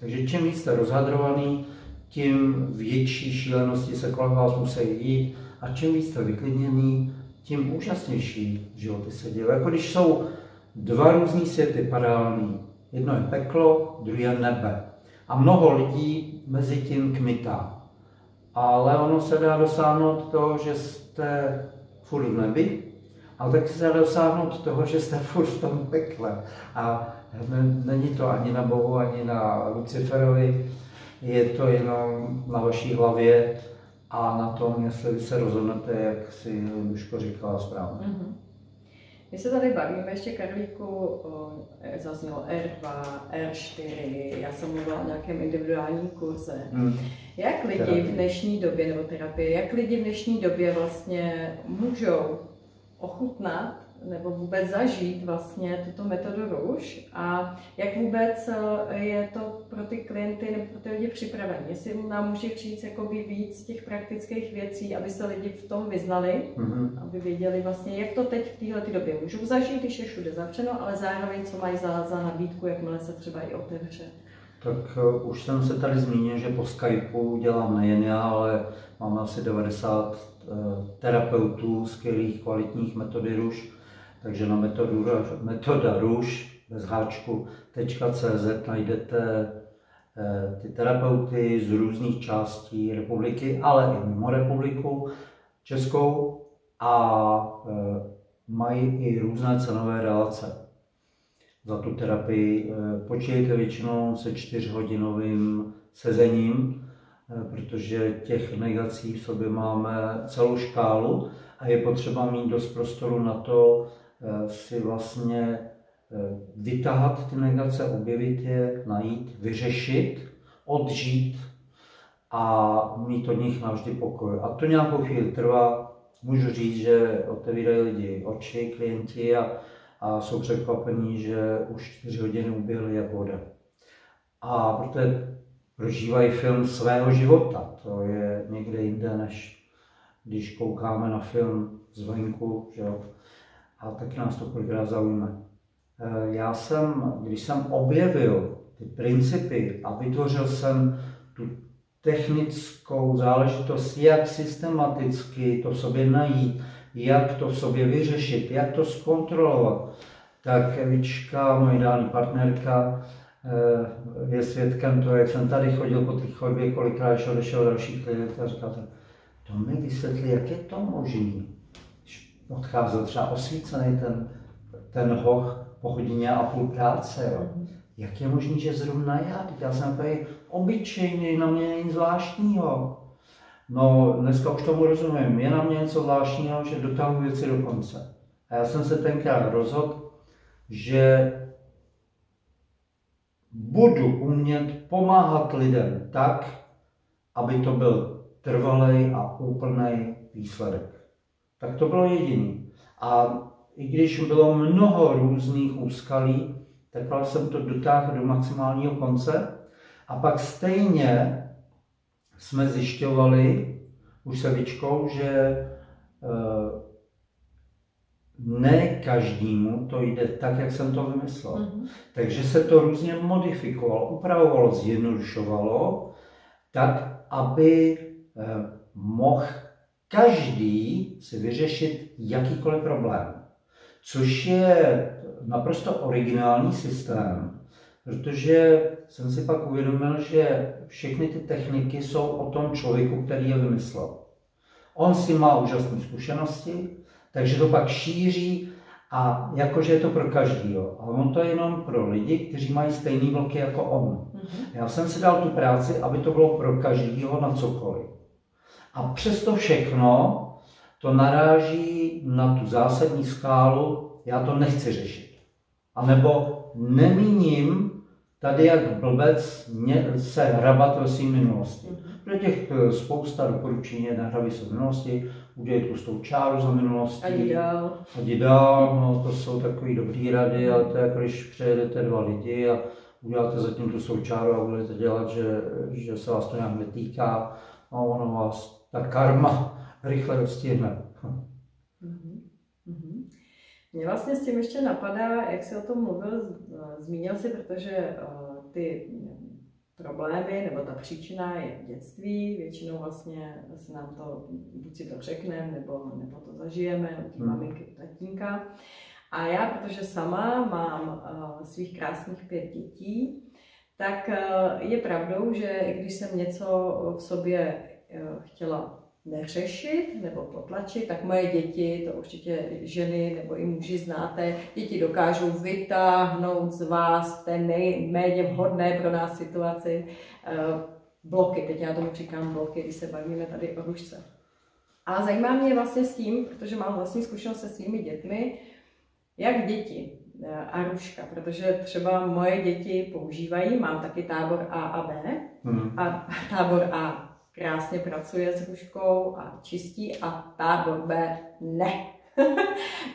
Takže čím víc jste rozhadrovaný, tím větší šílenosti se kolem vás musí jít. A čím víc jste vyklidněný, tím úžasnější životy se dějí. Jako když jsou dva různý světy paralelní. Jedno je peklo, druhé nebe. A mnoho lidí mezi tím kmitá. Ale ono se dá dosáhnout toho, že jste furt v nebi, ale taky se dá dosáhnout toho, že jste furt v tom pekle. A není to ani na Bohu, ani na Luciferovi, je to jenom na vaší hlavě a na tom, jestli vy se rozhodnete, jak si Luško říkala správně. Mm-hmm. My se tady bavíme ještě, Karlíku, zaznělo er dva, er čtyři, já jsem mluvila o nějakém individuálním kurze. Mm. Jak lidi terapii. v dnešní době, nebo terapie, jak lidi v dnešní době vlastně můžou ochutnat nebo vůbec zažít vlastně tuto metodu RUŠ a jak vůbec je to pro ty klienty nebo pro ty lidi připravení? Jestli nám může přijít jakoby víc těch praktických věcí, aby se lidi v tom vyznali, mm-hmm. aby věděli vlastně, jak to teď v této době můžou zažít, když je všude zavřeno, ale zároveň co mají za, za nabídku, jakmile se třeba i otevře. Tak uh, už jsem se tady zmínil, že po Skypeu dělám nejen já, ale mám asi devadesát uh, terapeutů, skvělých, kvalitních metody RUŠ. Takže na metoda ruš tečka cé zet najdete ty terapeuty z různých částí republiky, ale i mimo republiku českou a mají i různé cenové relace za tu terapii. Počítejte většinou se čtyřhodinovým sezením, protože těch negací v sobě máme celou škálu a je potřeba mít dost prostoru na to, si vlastně vytáhat ty negace, objevit je, najít, vyřešit, odžít a mít od nich navždy pokoj. A to nějakou chvíli trvá. Můžu říct, že otevírají lidi oči, klienti a, a jsou překvapení, že už čtyři hodiny uběhly jak voda. A protože prožívají film svého života, to je někde jinde, než když koukáme na film zvenku, že jo. A taky nás to kolikrát zaujme. Já jsem, když jsem objevil ty principy a vytvořil jsem tu technickou záležitost, jak systematicky to v sobě najít, jak to v sobě vyřešit, jak to zkontrolovat, tak Evička, moje ideální partnerka, je svědkem toho, jak jsem tady chodil po té chodbě, kolikrát šel, šel další klient a říkal, to mi vysvětlí, jak je to možné. Odcházel třeba osvícený ten, ten hoch po hodině a půl práce. Jo. Jak je možné, že zrovna já? Já jsem tady obyčejný, na mě není zvláštního. No, dneska už tomu rozumím. Je na mě něco zvláštního, že dotáhnu věci do konce. A já jsem se tenkrát rozhodl, že budu umět pomáhat lidem tak, aby to byl trvalý a úplný výsledek. Tak to bylo jediný. A i když bylo mnoho různých úskalí, tak jsem to dotáhl do maximálního konce. A pak stejně jsme zjišťovali už sevičkou, že ne každému to jde tak, jak jsem to vymyslel. Mm-hmm. Takže se to různě modifikovalo, upravovalo, zjednodušovalo, tak, aby mohl každý si vyřešit jakýkoliv problém. Což je naprosto originální systém, protože jsem si pak uvědomil, že všechny ty techniky jsou o tom člověku, který je vymyslel. On si má úžasné zkušenosti, takže to pak šíří a jakože je to pro každýho. A on to je jenom pro lidi, kteří mají stejné bloky jako on. Mm-hmm. Já jsem si dal tu práci, aby to bylo pro každýho na cokoliv. A přesto všechno to naráží na tu zásadní skálu, já to nechci řešit. A nebo nemíním tady jak blbec se hrabat ve svým minulosti. Pro těch spousta doporučení je nahraví se v minulosti, udělat tlustou čáru za minulostí. A jdi dál. A jdi dál, no to jsou takové dobré rady, ale to je jako když přejedete dva lidi a uděláte zatím tlustou čáru a budete dělat, že, že se vás to nějak netýká a ono vás, ta karma, rychle dostihne. Mě vlastně s tím ještě napadá, jak jsi o tom mluvil, zmínil jsi, protože ty problémy nebo ta příčina je v dětství, většinou vlastně se nám to, buď si to řekneme, nebo, nebo to zažijeme, u maminky, u tatínka. A já, protože sama mám svých krásných pět dětí, tak je pravdou, že když jsem něco v sobě chtěla neřešit nebo potlačit, tak moje děti, to určitě ženy nebo i muži znáte, děti dokážou vytáhnout z vás v té nejméně vhodné pro nás situaci eh, bloky. Teď já tomu říkám bloky, když se bavíme tady o rušce. A zajímá mě vlastně s tím, protože mám vlastní zkušenost se svými dětmi, jak děti a ruška, protože třeba moje děti používají, mám taky tábor A a B, hmm. a tábor A krásně pracuje s ruškou a čistí a tábor B ne.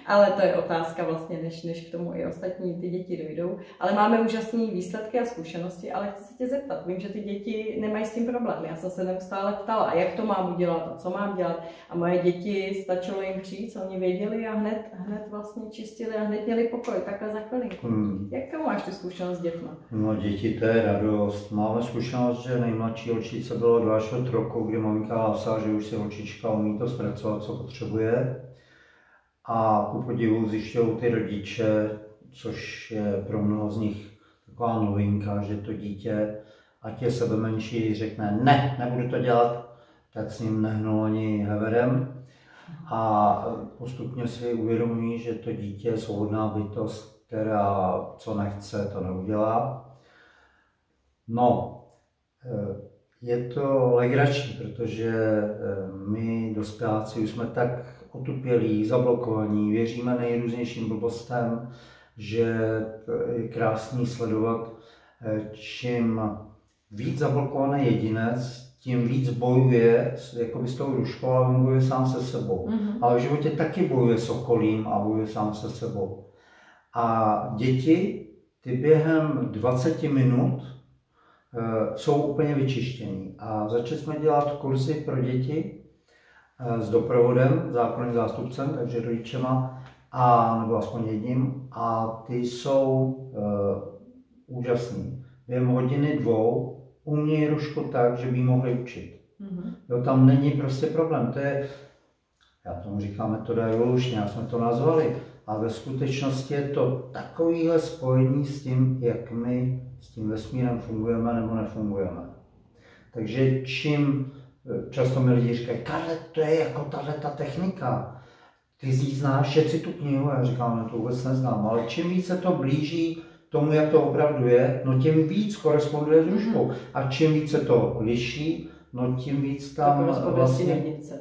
Ale to je otázka vlastně, než, než k tomu i ostatní ty děti dojdou. Ale máme úžasné výsledky a zkušenosti, ale chci se tě zeptat. Vím, že ty děti nemají s tím problém. Já jsem se neustále ptala, a jak to mám udělat a co mám dělat. A moje děti, stačilo jim přijít, co oni věděli a hned, hned vlastně čistili a hned měli pokoj, takhle za chvilinku. Hmm. Jak to máš tu zkušenost s dětma? No děti, to je radost. Máme zkušenost, že nejmladší holčice bylo dva až od roku, kdy maminka hlásá, že už si holčička umí to zpracovat, co potřebuje. A ku podivu zjišťují ty rodiče, což je pro mnoho z nich taková novinka, že to dítě, ať je sebe menší, řekne ne, nebudu to dělat, tak s ním nehnul ani heverem. A postupně si uvědomí, že to dítě je svobodná bytost, která co nechce, to neudělá. No, je to legrační, protože my dospěláci už jsme tak otupělí, zablokovaní, věříme nejrůznějším blbostem, že je krásný sledovat, čím víc zablokovaný jedinec, tím víc bojuje jakoby s tou ruškou, ale on bojuje sám se sebou. Mm-hmm. Ale v životě taky bojuje s okolím a bojuje sám se sebou. A děti, ty během dvaceti minut e, jsou úplně vyčištění. A začali jsme dělat kurzy pro děti, s doprovodem, zákonným zástupcem, takže rodičema, a, nebo aspoň jedním, a ty jsou e, úžasný. Během hodiny, dvou umějí rušku tak, že by ji mohli učit. Mm-hmm. Jo, tam není prostě problém. To je, já tomu říkám metoda RUŠ, nějak jsme to nazvali, a ve skutečnosti je to takovýhle spojení s tím, jak my s tím vesmírem fungujeme nebo nefungujeme. Takže čím často mi lidi říkají, Karle, to je jako tato technika, ty z ní znáš, šetři tu knihu, já říkám, no to vůbec neznám, ale čím víc se to blíží tomu, jak to opravdu je, no tím víc koresponduje s ruškou. Mm-hmm. A čím víc se to liší, no tím víc tam to vlastně,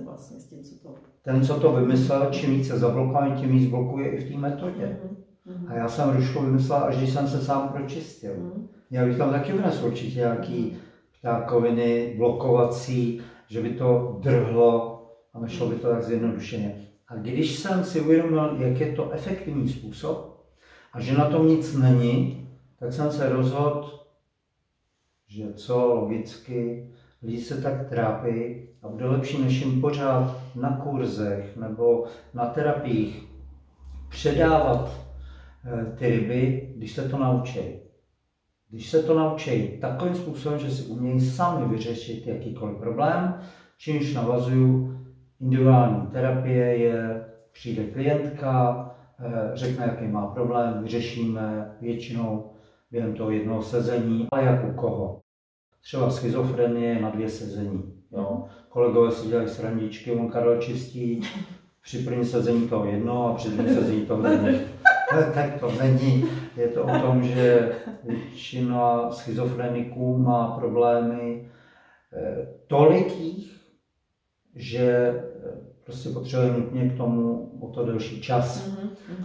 vlastně s tím, co to... ten, co to vymyslel, čím víc se zablokuje, tím víc blokuje i v té metodě. Mm-hmm. A já jsem rušku vymyslel, až když jsem se sám pročistil. Mm-hmm. Já bych tam taky vnesl určitě nějaký ptákoviny blokovací, že by to drhlo a nešlo by to tak zjednodušeně. A když jsem si uvědomil, jak je to efektivní způsob a že na tom nic není, tak jsem se rozhodl, že co logicky, lidi se tak trápí a bude lepší, než jim pořád na kurzech nebo na terapiích předávat ty ryby, když se to naučí. Když se to naučí takovým způsobem, že si umějí sami vyřešit jakýkoliv problém, čímž navazuju individuální terapie, je, přijde klientka, řekne, jaký má problém, vyřešíme většinou během toho jednoho sezení a jak u koho. Třeba schizofrenie na dvě sezení. Jo. Kolegové si dělají srandičky, on Karel čistí, při první sezení toho jedno a při druhém sezení toho druhé. Tak to není. Je to o tom, že většina schizofreniků má problémy tolikých, že prostě potřebuje nutně k tomu o to delší čas.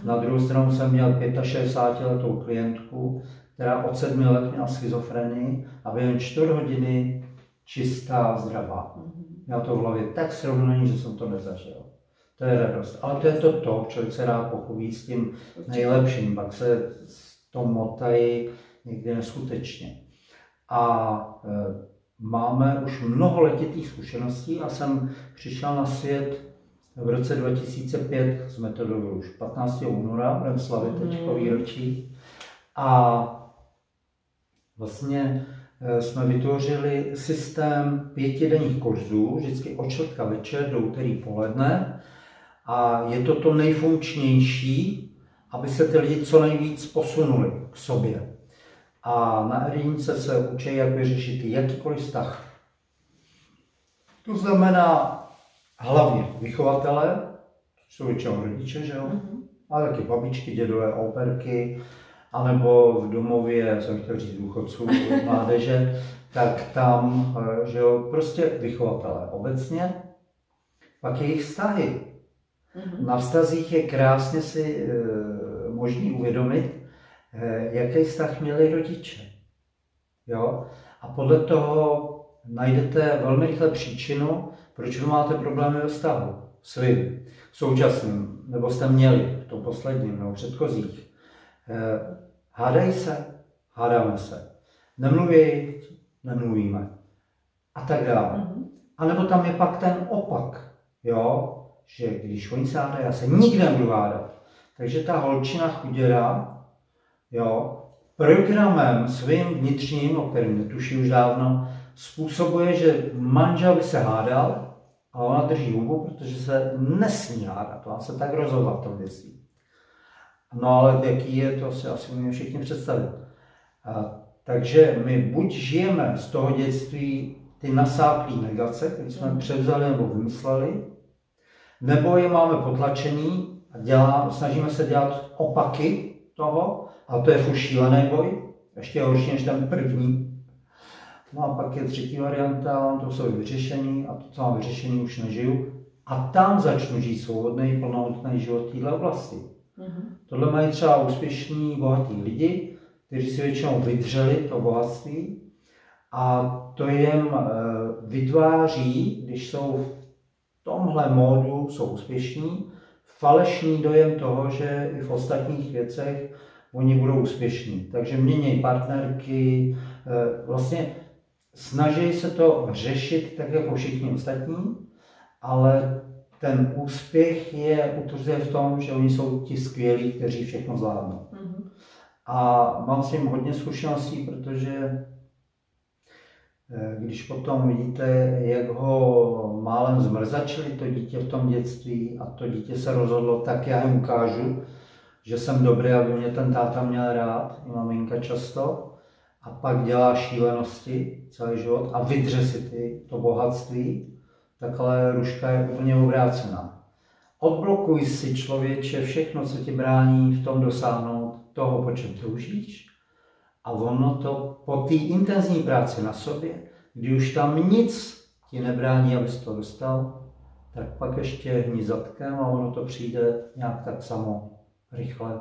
Na druhou stranu jsem měl šedesátiletou klientku, která od sedmi let měla schizofrenii a během čtyři hodiny čistá, zdravá. Měla to v hlavě tak srovnaný, že jsem to nezažil. To je radost. Ale to je to top, člověk se rád pochopí s tím nejlepším, pak se to motají někdy neskutečně. A e, máme už mnoho letitých zkušeností a jsem přišel na svět v roce dva tisíce pět s metodou RUŠ. patnáctého února, budeme slavit teďko výročí. A vlastně e, jsme vytvořili systém pětidenních kurzů, vždycky od čtvrtka večer do úterý poledne. A je to to nejfunkčnější, aby se ty lidi co nejvíc posunuli k sobě. A na R jedna se učí, jak vyřešit jakýkoliv vztah. To znamená hlavně vychovatele, jsou většinou rodiče, že jo? Mm-hmm. Ale taky babičky, dědové, operky, anebo v domově, jsem chtěl říct důchodců, mládeže, tak tam, že jo, prostě vychovatele obecně, pak jejich vztahy. Mm-hmm. Na vztazích je krásně si e, možný uvědomit, e, jaký vztah měli rodiče. Jo? A podle toho najdete velmi rychle příčinu, proč vy máte problémy ve vztahu svým, současným, nebo jste měli v tom posledním nebo předchozích. E, hádají se, hádáme se. Nemluví, nemluvíme. A tak dále. Mm-hmm. A nebo tam je pak ten opak. Jo? Že když oni se hádají, já se nikdy nebudu hádat. Takže ta holčina chuděra, jo, programem svým vnitřním, o kterém netuší už dávno, způsobuje, že manžel by se hádal, a ona drží hubu, protože se nesmí hádat. Ona se tak rozhodla v tom věcí. No ale jaký je, to si asi umíme všichni představit. A, takže my buď žijeme z toho dětství ty nasáklý negace, které jsme převzali nebo vymysleli, nebo je máme potlačený a dělá, snažíme se dělat opaky toho, a to je furt šílený boj, ještě je horší než ten první. No a pak je třetí varianta, to jsou vyřešení a to, co mám vyřešení, už nežiju. A tam začnu žít svobodný, plnohodnotný život v této oblasti. Mm-hmm. Tohle mají třeba úspěšní, bohatí lidi, kteří si většinou vydřeli to bohatství a to jim vytváří, když jsou v tomhle módu, jsou úspěšní, falešný dojem toho, že i v ostatních věcech oni budou úspěšní. Takže mění partnerky, vlastně snaží se to řešit tak jako všichni ostatní, ale ten úspěch je utvrzuje v tom, že oni jsou ti skvělí, kteří všechno zvládnou. Mm-hmm. A mám s tím hodně zkušeností, protože když potom vidíte, jak ho málem zmrzačili to dítě v tom dětství a to dítě se rozhodlo, tak já jim ukážu, že jsem dobrý, aby mě ten táta měl rád, i maminka často, a pak dělá šílenosti celý život a vydře si ty, to bohatství, takhle ruška je úplně obrácená. Odblokuj si, člověče, všechno, co ti brání v tom dosáhnout toho, po čem toužíš. A ono to po té intenzivní práci na sobě, kdy už tam nic ti nebrání, abys to dostal, tak pak ještě hní zadkem a ono to přijde nějak tak samo, rychle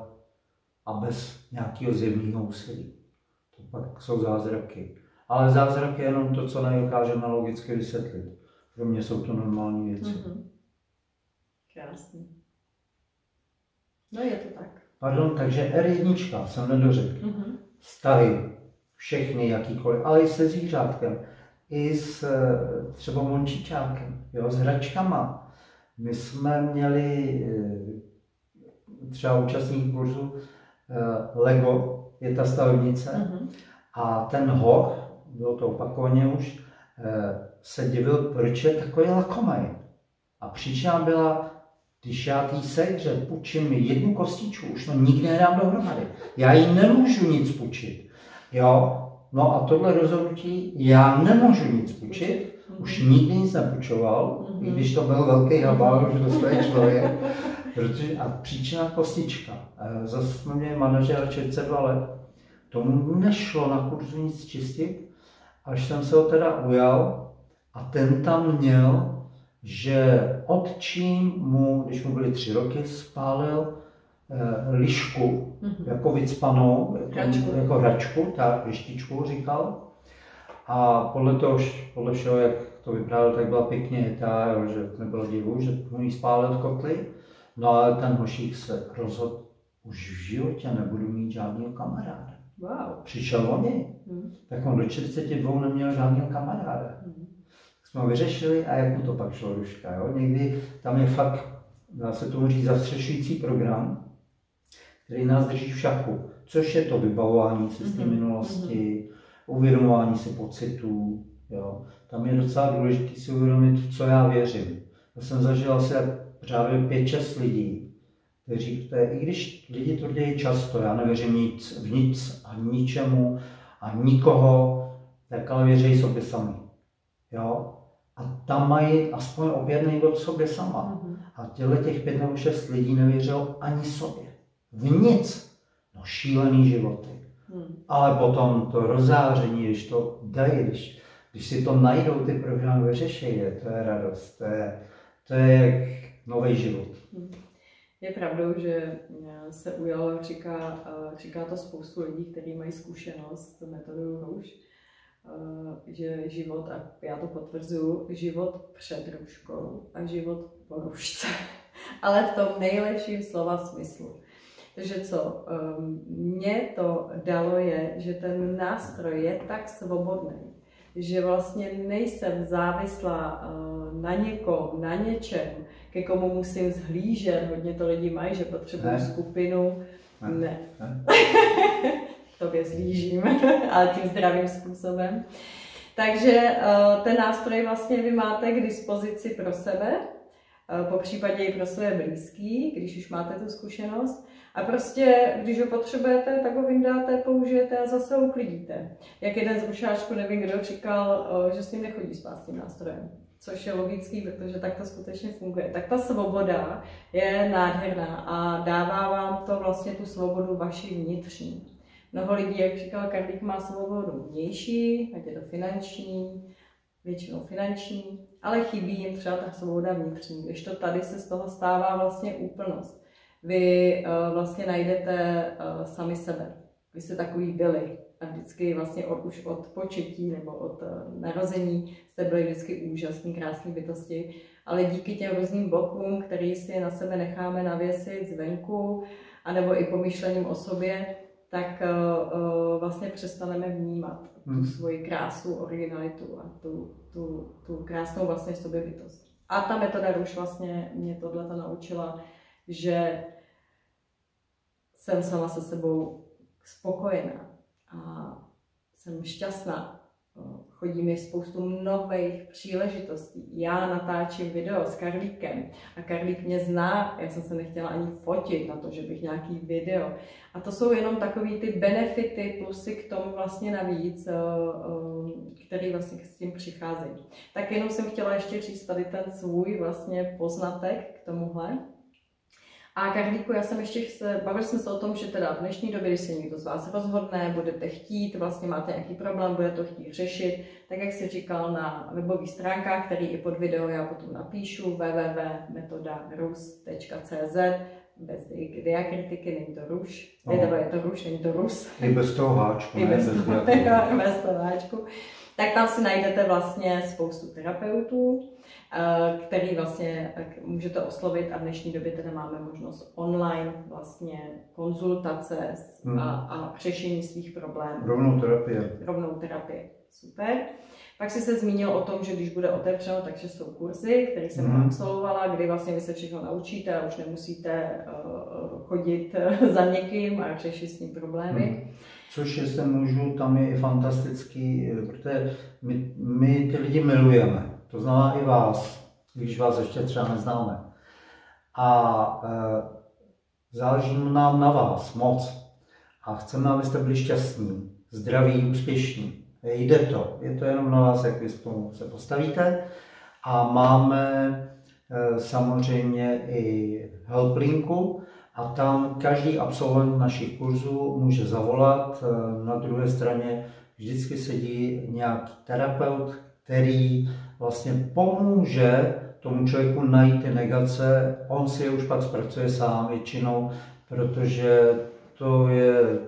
a bez nějakého zjevného úsilí. To pak jsou zázraky. Ale zázraky je jenom to, co nedokážeme logicky vysvětlit. Pro mě jsou to normální věci. Mm-hmm. Krásný. No je to tak. Pardon, takže er jedna, jsem nedořekl. Mm-hmm. Vztahy, všechny jakýkoliv, ale i se zvířátkem, i s třeba mončičákem, jo, s hračkama. My jsme měli třeba účastník kurzu Lego, je ta stavebnice, mm-hmm. a ten hoch, bylo to opakovaně už, se divil, proč je takový lakomej. A příčina byla, když já tý sejře půjčím jednu kostičku, už to nikdy nedám dohromady. Já jí nemůžu nic půjčit. Jo? No a tohle rozhodnutí, já nemůžu nic půjčit, už nikdy nic nepůjčoval, mm-hmm. i když to byl velký habál, už dostaje člověk. Protože, a příčina kostička. Zase jsme měli manažera čtyřicet dva let. Tomu nešlo na kurzu nic čistit, až jsem se ho teda ujal a ten tam měl, že otčím mu, když mu byly tři roky, spálil eh, lišku, mm-hmm. jako vycpanou, jako, jako hračku, tak lištičku říkal. A podle toho, podle všeho, jak to vyprávěl, tak byla pěkně ta, že nebylo divu, že mu ji spálil v kotli. No ale ten hošík se rozhodl, už v životě nebudu mít žádného kamaráda. Wow. Přišel o něj, mm. tak on do čtyřiceti dvou neměl žádného kamaráda. Mm. Jsme ho vyřešili a jak mu to pak šlo ruška, jo? Někdy tam je fakt, dá se tomu říct, zastřešující program, který nás drží v šachu, což je to vybavování si z té minulosti, mm-hmm. uvědomování si pocitů. Jo? Tam je docela důležité si uvědomit, v co já věřím. Já jsem zažil asi právě pět, šest lidí, kteří, i když lidi to dějí často, já nevěřím nic, v nic a ničemu a nikoho, tak ale věří sobě sami. Jo? A tam mají aspoň opět někdo k sobě sama. Mm-hmm. A těhle těch pět nebo šest lidí nevěřilo ani sobě. V nic. No šílený životy. Mm. Ale potom to rozáření, když to dají, když, když si to najdou, ty programy vyřešejí, to je radost, to je, to je jak nový život. Mm. Je pravdou, že se ujalo, říká, říká to spoustu lidí, kteří mají zkušenost s metodou RUŠ, že život, a já to potvrzuju, život před rouškou a život po roušce, ale v tom nejlepším slova smyslu. Takže co mě to dalo je, že ten nástroj je tak svobodný, že vlastně nejsem závislá na někom, na něčem, ke komu musím zhlížet, hodně to lidi mají, že potřebují skupinu, ne. ne. ne. Tobě zlížím, ale tím zdravým způsobem. Takže ten nástroj vlastně vy máte k dispozici pro sebe, po případě i pro své blízký, když už máte tu zkušenost. A prostě, když ho potřebujete, tak ho vyndáte, použijete a zase ho uklidíte. Jak jeden z rušáčků, nevím kdo, říkal, že s ním nechodí spát s tím nástrojem. Což je logický, protože tak to skutečně funguje. Tak ta svoboda je nádherná a dává vám to vlastně tu svobodu vaši vnitřní. Mnoho lidí, jak říkal Karlík, má svobodu vnější, ať je to finanční, většinou finanční, ale chybí jim třeba ta svoboda vnitřní, když to tady se z toho stává vlastně úplnost. Vy uh, vlastně najdete uh, sami sebe, vy jste takový byli a vždycky vlastně od, už od početí nebo od uh, narození jste byli vždycky úžasný, krásný bytosti, ale díky těm různým blokům, který si na sebe necháme navěsit zvenku, anebo i pomyšlením o sobě, tak uh, vlastně přestaneme vnímat tu svoji krásu, originalitu a tu, tu, tu krásnou vlastně soběbytost. A ta metoda RUŠ vlastně mě tohleto naučila, že jsem sama se sebou spokojená a jsem šťastná. Chodí mi spoustu nových příležitostí. Já natáčím video s Karlíkem a Karlík mě zná, já jsem se nechtěla ani fotit na to, že bych nějaký video. A to jsou jenom takový ty benefity, plusy k tomu vlastně navíc, který vlastně s tím přicházejí. Tak jenom jsem chtěla ještě říct tady ten svůj vlastně poznatek k tomuhle. A Karlíku, já jsem ještě se, bavili jsme se o tom, že teda v dnešní době, když se někdo z vás rozhodne, budete chtít, vlastně máte nějaký problém, budete to chtít řešit, tak jak jsi říkal na webových stránkách, který i pod video já potom napíšu, w w w tečka metodarus tečka c z, bez diakritiky, není to ruš, no. je to ruš, není to rus. I bez toho háčku, ne? Bez, bez toho háčku. tak tam si najdete vlastně spoustu terapeutů, který vlastně můžete oslovit, a v dnešní době teda máme možnost online vlastně konzultace hmm. a, a řešení svých problémů. Rovnou terapie. Rovnou terapie, super. Pak jsi se zmínil o tom, že když bude otevřeno, takže jsou kurzy, které jsem hmm. absolvovala, kdy vlastně vy se všechno naučíte a už nemusíte uh, chodit za někým a řešit s ním problémy. Hmm. Což jestli můžu, tam je i fantastický, protože my, my ty lidi milujeme. To znamená i vás, když vás ještě třeba neznáme. A e, záleží nám na vás moc. A chceme, abyste byli šťastní, zdraví, úspěšní. Jde to. Je to jenom na vás, jak vy se postavíte. A máme e, samozřejmě i helplinku. A tam každý absolvent našich kurzů může zavolat. Na druhé straně vždycky sedí nějaký terapeut, který vlastně pomůže tomu člověku najít ty negace. On si je už pak zpracuje sám většinou, protože to je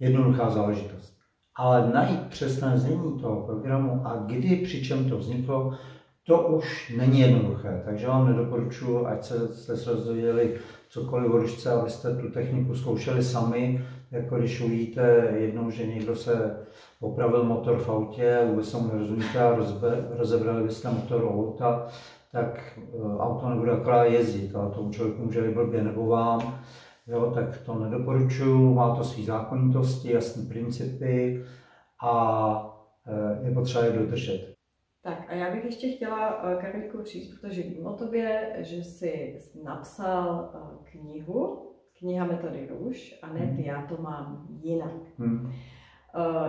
jednoduchá záležitost. Ale najít přesné znění toho programu a kdy, přičem to vzniklo, to už není jednoduché, takže vám nedoporučuji, ať jste se dozvěděli cokoliv o rušce, abyste tu techniku zkoušeli sami, jako když uvidíte jednou, že někdo se opravil motor v autě, vůbec se mu nerozumíte a rozbe, rozebrali byste motor auta, tak auto nebude akorát jezdit, ale tomu člověku může i blbě nebo vám, jo, tak to nedoporučuji, má to své zákonitosti, jasné principy a je potřeba je dodržet. Tak a já bych ještě chtěla, Karolíku, říct, protože vím o tobě, že jsi napsal knihu, kniha Metody RUŠ, a ne ty, já to mám jinak. Hmm.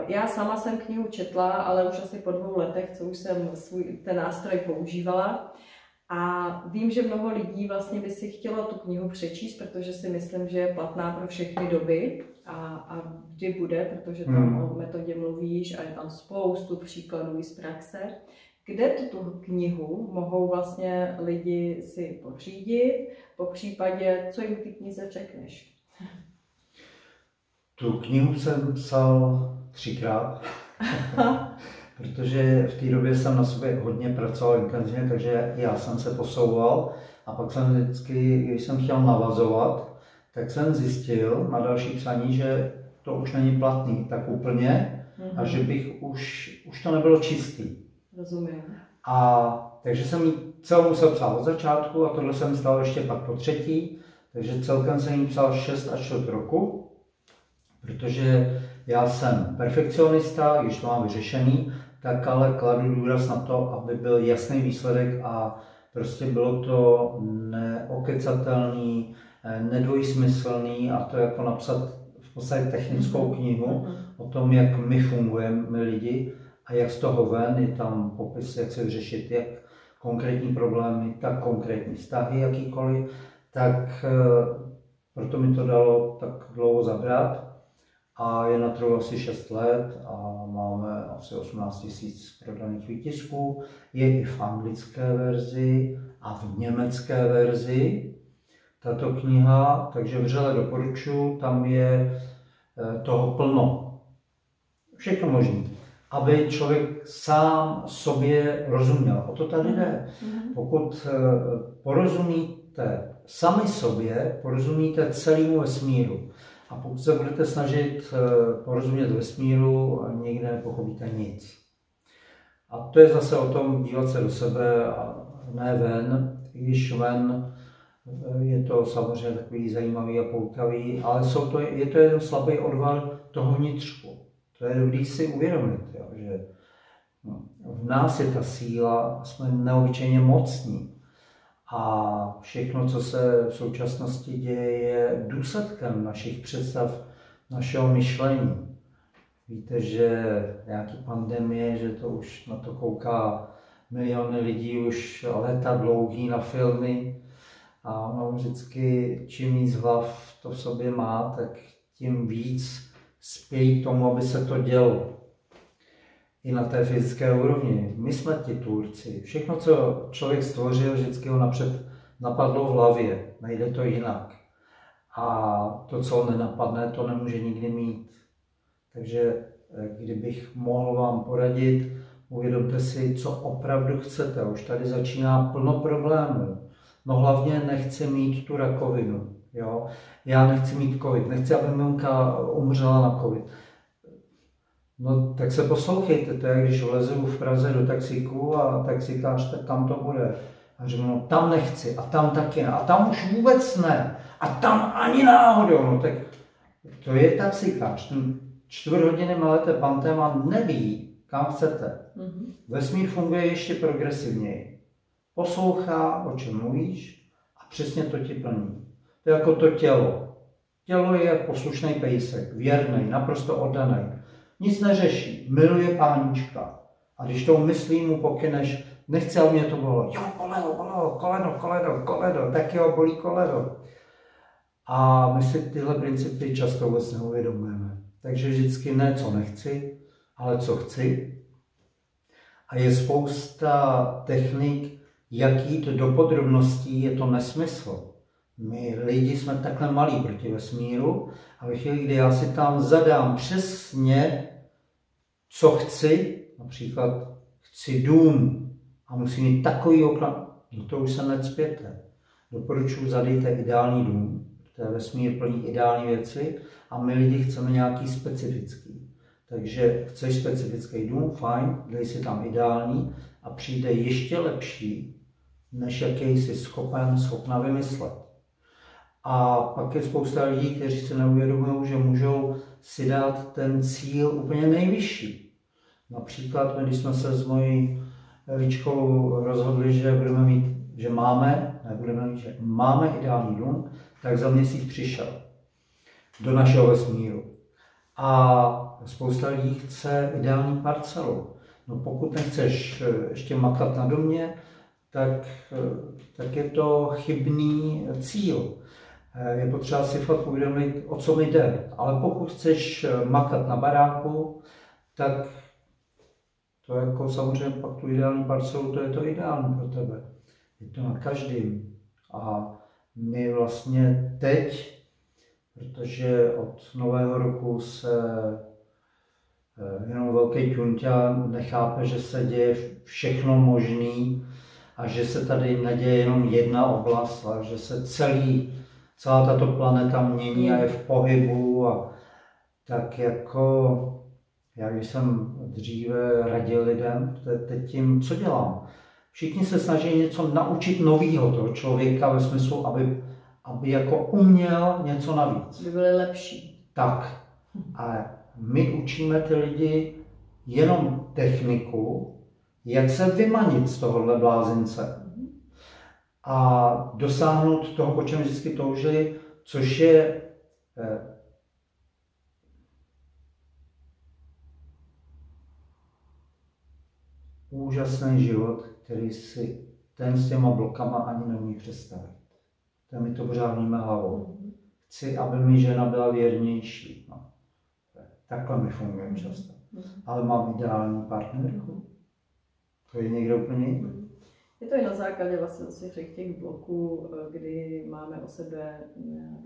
Já sama jsem knihu četla, ale už asi po dvou letech, co už jsem svůj, ten nástroj používala. A vím, že mnoho lidí vlastně by si chtělo tu knihu přečíst, protože si myslím, že je platná pro všechny doby a, a kdy bude, protože tam hmm. o metodě mluvíš a je tam spoustu příkladů z praxe. Kde tu knihu mohou vlastně lidi si pořídit, po případě, co jim ty knize řekneš? Tu knihu jsem psal třikrát. Protože v té době jsem na sobě hodně pracoval intenzivně, takže já jsem se posouval a pak jsem vždycky, když jsem chtěl navazovat, tak jsem zjistil na další psaní, že to už není platný tak úplně mm-hmm. a že bych už, už to nebylo čistý. Rozumím. A takže jsem ji celou musel psát od začátku a tohle jsem stál ještě pak po třetí, takže celkem jsem ji psal šest až čtvrt roku, protože já jsem perfekcionista, když to mám vyřešený, tak ale kladu důraz na to, aby byl jasný výsledek a prostě bylo to neokecatelný, nedvojsmyslný, a to jako napsat v podstatě technickou knihu o tom, jak my fungujeme, my lidi, a jak z toho ven. Je tam popis, jak se řešit jak konkrétní problémy, tak konkrétní vztahy jakýkoliv, tak proto mi to dalo tak dlouho zabrat. A je na trhu asi šest let a máme asi osmnáct tisíc prodaných výtisků. Je i v anglické verzi a v německé verzi tato kniha, takže vřele doporučuji, tam je toho plno. Všechno možné, aby člověk sám sobě rozuměl. O to tady jde. Pokud porozumíte sami sobě, porozumíte celému vesmíru. A pokud se budete snažit porozumět vesmíru, nikdy nepochopíte nic. A to je zase o tom dívat se do sebe a ne ven, i když ven je to samozřejmě takový zajímavý a poutavý, ale jsou to, je to jeden slabý odvar toho vnitřku. To je dobrý si uvědomit, jo, že v nás je ta síla, jsme neobyčejně mocní. A všechno, co se v současnosti děje, je důsledkem našich představ, našeho myšlení. Víte, že nějaký pandemie, že to už na to kouká miliony lidí už léta dlouhý na filmy. A ono vždycky, čím víc hlav to v sobě má, tak tím víc spějí k tomu, aby se to dělo. I na té fyzické úrovni. My jsme ti tvůrci. Všechno, co člověk stvořil, vždycky ho napřed napadlo v hlavě. Nejde to jinak. A to, co ho nenapadne, to nemůže nikdy mít. Takže kdybych mohl vám poradit, uvědomte si, co opravdu chcete. Už tady začíná plno problémů. No hlavně nechci mít tu rakovinu. Jo? Já nechci mít covid, nechci, aby mamka umřela na covid. No tak se poslouchejte, to je, když vlezu v Praze do taxíku a taxikář, tak kam to bude? A říkám, no tam nechci, a tam taky ne, a tam už vůbec ne, a tam ani náhodou, no tak to je taxikář, ten čtvrt hodiny malete pantem a neví, kam chcete. Mm-hmm. Vesmír funguje ještě progresivněji. Poslouchá, o čem mluvíš, a přesně to ti plní. To je jako to tělo. Tělo je poslušný pejsek, věrný, naprosto oddaný. Nic neřeší, miluje pánička. A když tou myslí mu pokyneš, nechce, aby mě to bylo, jo, koleno, koleno, koleno, koleno, koleno, tak jo, bolí koleno. A my si tyhle principy často vůbec neuvědomujeme. Takže vždycky ne, co nechci, ale co chci. A je spousta technik, jak jít do podrobností, je to nesmysl. My lidi jsme takhle malí proti vesmíru a ve chvíli, kdy já si tam zadám přesně, co chci, například chci dům a musí mít takový okna, no to už se necpěte. Doporučuji, zadejte ideální dům, protože vesmír plní ideální věci a my lidi chceme nějaký specifický. Takže chceš specifický dům, fajn, dej si tam ideální a přijde ještě lepší, než jaký jsi schopen, schopna vymyslet. A pak je spousta lidí, kteří si neuvědomují, že můžou si dát ten cíl úplně nejvyšší. Například, když jsme se s mojí Víčkou rozhodli, že budeme mít, že máme, ne, budeme mít, že máme ideální dům, tak za měsíc přišel do našeho vesmíru. A spousta lidí chce ideální parcelu. No pokud nechceš ještě makat na domě, tak, tak je to chybný cíl. Je potřeba si fakt uvědomit, o co mi jde. Ale pokud chceš makat na baráku, tak to jako samozřejmě pak tu ideální parcelu, to je to ideální pro tebe. Je to na každým. A my vlastně teď, protože od nového roku se jenom velký tunťa nechápe, že se děje všechno možný a že se tady neděje jenom jedna oblast a že se celý Celá tato planeta mění a je v pohybu. A tak jako já, když jsem dříve radil lidem, teď tím, co dělám. Všichni se snaží něco naučit nového toho člověka ve smyslu, aby, aby jako uměl něco navíc. By byly lepší. Tak. A my učíme ty lidi jenom techniku, jak se vymanit z tohohle blázince. A dosáhnout toho, po čem vždycky toužili, což je eh, úžasný život, který si ten s těma blokama ani nemůže představit. Ten mi to pořád vníme hlavou. Chci, aby mi žena byla věrnější. No. Takhle mi funguje často. Ale mám ideální partnerku. To je někdo úplně jiný. Je to i na základě vlastně řekl těch bloků, kdy máme o sebe,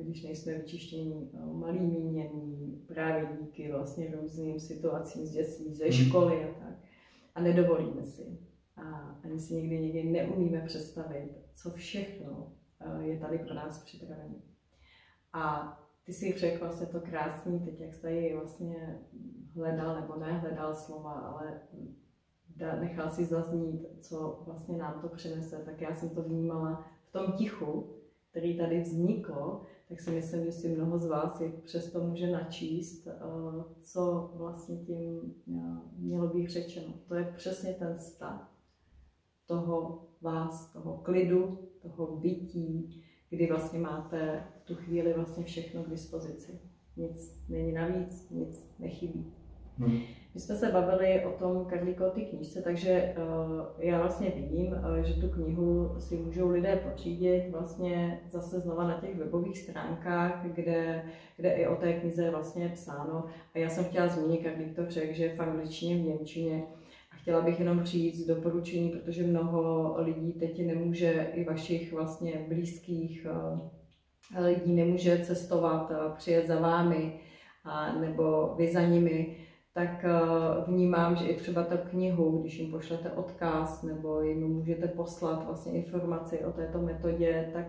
když nejsme vyčištění, malý mínění, právě díky vlastně různým situacím z dětství, ze školy a tak. A nedovolíme si. A ani si někdy někdy neumíme představit, co všechno je tady pro nás připraveno. A ty jsi řekl vlastně to krásný, teď jak jsi tady vlastně hledal, nebo ne hledal slova, ale nechal si zaznít, co vlastně nám to přinese, tak já jsem to vnímala v tom tichu, který tady vzniklo, tak si myslím, že si mnoho z vás i přesto může načíst, co vlastně tím mělo být řečeno. To je přesně ten stav toho vás, toho klidu, toho bytí, kdy vlastně máte v tu chvíli vlastně všechno k dispozici. Nic není navíc, nic nechybí. Hmm. My jsme se bavili o tom Karlíko, o té knížce, takže uh, já vlastně vidím, uh, že tu knihu si můžou lidé pořídit vlastně zase znova na těch webových stránkách, kde, kde i o té knize je vlastně psáno. A já jsem chtěla zmínit, Karlík to řekl, že v angličtině, v němčině. A chtěla bych jenom říct doporučení, protože mnoho lidí teď nemůže, i vašich vlastně blízkých uh, lidí nemůže cestovat, uh, přijet za vámi, a, nebo vy za nimi. tak vnímám, že i třeba tu knihu, když jim pošlete odkaz nebo jim můžete poslat vlastně informaci o této metodě, tak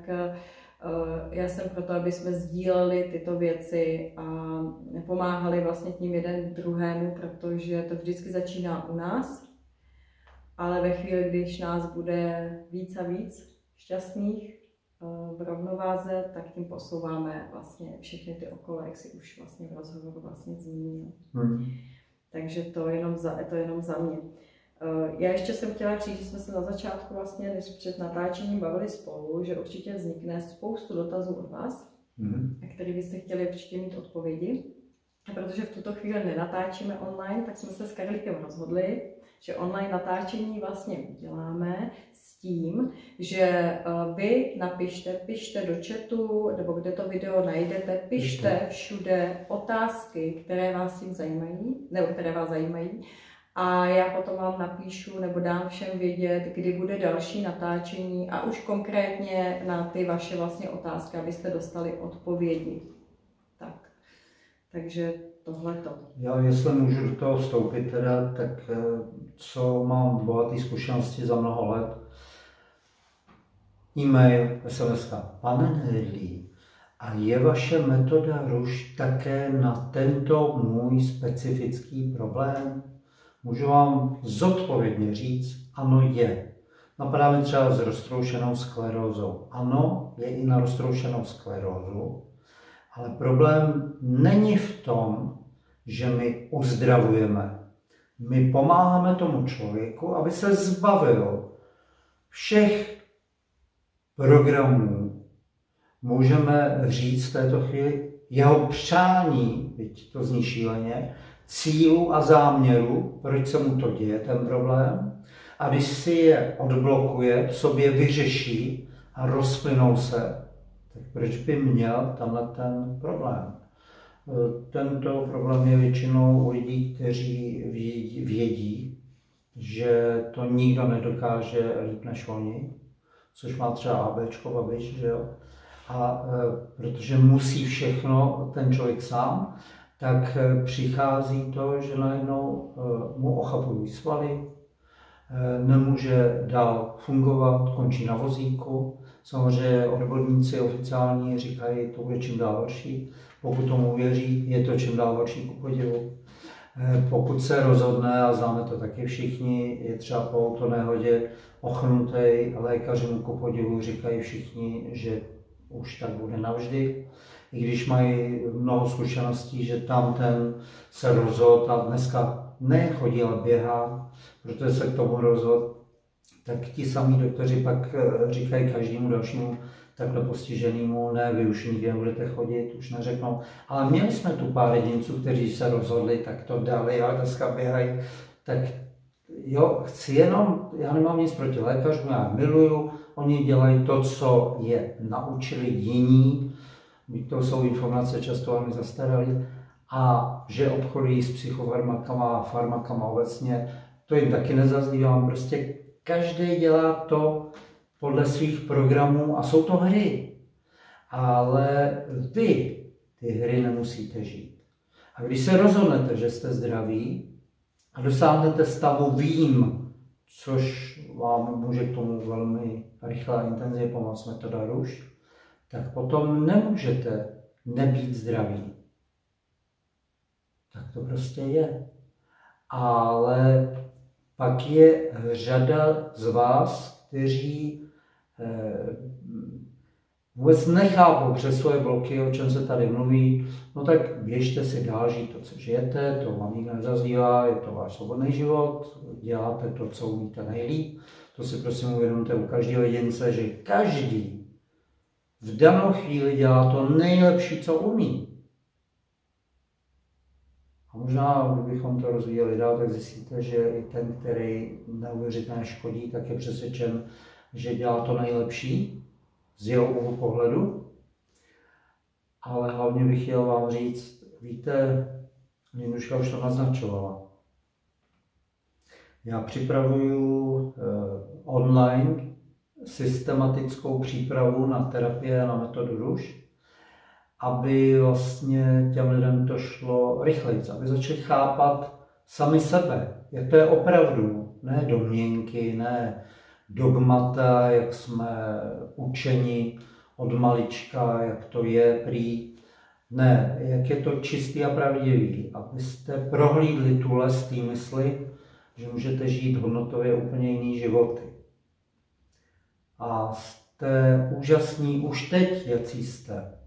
já jsem proto, aby jsme sdíleli tyto věci a pomáhali vlastně tím jeden druhému, protože to vždycky začíná u nás, ale ve chvíli, když nás bude víc a víc šťastných v rovnováze, tak tím posouváme vlastně všechny ty okolo, jak si už vlastně v rozhovoru vlastně zmínil. Hmm. Takže to jenom za, to jenom za mě. Já ještě jsem chtěla říct, že jsme se na začátku vlastně, když před natáčením bavili spolu, že určitě vznikne spoustu dotazů od vás, mm. na které byste chtěli určitě mít odpovědi. A protože v tuto chvíli nenatáčíme online, tak jsme se s Karlíkem rozhodli, že online natáčení vlastně uděláme s tím, že vy napište, pište do chatu, nebo kde to video najdete, pište všude otázky, které vás tím zajímají, nebo které vás zajímají. A já potom vám napíšu nebo dám všem vědět, kdy bude další natáčení a už konkrétně na ty vaše vlastně otázky, abyste dostali odpovědi. Tak. Takže tohleto. Já, jestli můžu do toho vstoupit teda, tak co mám bohaté zkušenosti za mnoho let, e-mail, es em es. Pane Nejedlý, a je vaše metoda RUŠ také na tento můj specifický problém? Můžu vám zodpovědně říct, ano je. Napadá mi třeba s roztroušenou sklerózou. Ano, je i na roztroušenou sklerózu, ale problém není v tom, že my uzdravujeme. My pomáháme tomu člověku, aby se zbavil všech programů. Můžeme říct v této chvíli jeho přání, byť to zní šíleně, cílu a záměru, proč se mu to děje, ten problém, a když si je odblokuje, sobě vyřeší a rozplynou se, tak proč by měl tenhle ten problém? Tento problém je většinou u lidí, kteří vědí, vědí, že to nikdo nedokáže líp než oni, což má třeba ABčko, babič, že jo? A protože musí všechno ten člověk sám, tak přichází to, že najednou mu ochapují svaly, nemůže dál fungovat, končí na vozíku. Samozřejmě odborníci oficiální říkají, to bude čím dál horší. Pokud tomu věří, je to čím dál horší, ku podivu. Pokud se rozhodne, a známe to taky všichni, je třeba po autonehodě ochnutej, lékaři mu ku podivu říkají všichni, že už tak bude navždy. I když mají mnoho zkušeností, že tam ten se rozhodl a dneska nechodí, ale běhá, protože se k tomu rozhodl, tak ti samí doktoři pak říkají každému dalšímu takhle postiženému, ne, vy už nikdy nebudete chodit, už neřeknou. Ale měli jsme tu pár jedinců, kteří se rozhodli, tak to dali, ale dneska běhají. Tak jo, chci jenom, já nemám nic proti lékařům, já miluju, oni dělají to, co je naučili jiní. To jsou informace často velmi zastaralé a že obchodují s psychofarmakama a farmakama obecně, to jim taky nezazdívám. Prostě každý dělá to podle svých programů a jsou to hry. Ale vy ty hry nemusíte žít. A když se rozhodnete, že jste zdraví a dosáhnete stavu vím, což vám může k tomu velmi rychle a intenzivně pomoct metoda RUŠ, tak potom nemůžete nebýt zdraví. Tak to prostě je. Ale pak je řada z vás, kteří eh, vůbec nechápou přes svoje bloky, o čem se tady mluví, no tak běžte si dál žít to, co žijete, to vám nikdo nezazývá, je to váš svobodný život, děláte to, co umíte nejlíp. To si prosím uvědomte u každého jedince, že každý v danou chvíli dělá to nejlepší, co umí. A možná, kdybychom to rozvíjeli dál, tak zjistíte, že i ten, který neuvěřitelně škodí, tak je přesvědčen, že dělá to nejlepší z jeho úhlu pohledu. Ale hlavně bych chtěl vám říct, víte, Ninduška už to naznačovala. Já připravuju eh, online systematickou přípravu na terapie a na metodu RUŠ, aby vlastně těm lidem to šlo rychleji, aby začali chápat, sami sebe, jak to je opravdu, ne domněnky, ne dogmata, jak jsme učeni od malička, jak to je prý, ne, jak je to čistý a pravdivý, abyste prohlídli tuhle z té mysli, že můžete žít hodnotově úplně jiný životy. A jste úžasní už teď, jací jste,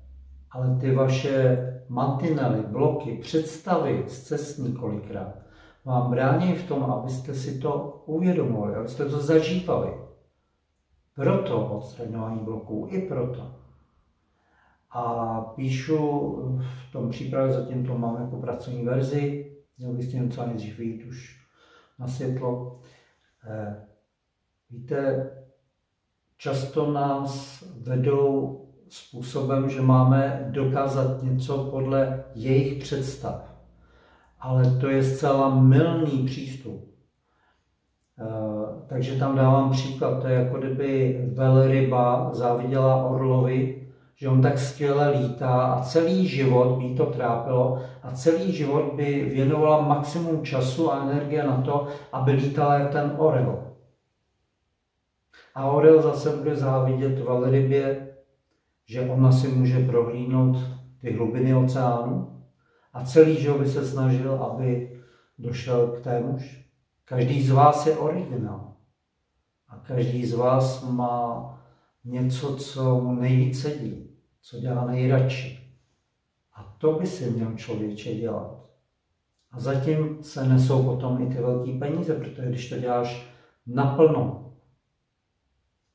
ale ty vaše mantinely, bloky, představy z cestní kolikrát vám brání v tom, abyste si to uvědomovali, abyste to zažívali. Proto odstraňování bloků, i proto. A píšu v tom přípravě, zatím to mám jako pracovní verzi, měl bych s tím co nejdřív vyjít už na světlo. Víte, často nás vedou způsobem, že máme dokázat něco podle jejich představ. Ale to je zcela mylný přístup. E, takže tam dávám příklad, to je jako kdyby velryba záviděla orlovi, že on tak skvěle lítá a celý život by to trápilo a celý život by věnovala maximum času a energie na to, aby lítala jak ten orel. A orel zase bude závidět velrybě, že ona si může prohlídnout ty hlubiny oceánu a celý život by se snažil, aby došel k témuž. Každý z vás je originál a každý z vás má něco, co mu nejvíc sedí, co dělá nejradši. A to by si měl člověče dělat. A zatím se nesou potom i ty velké peníze, protože když to děláš naplno,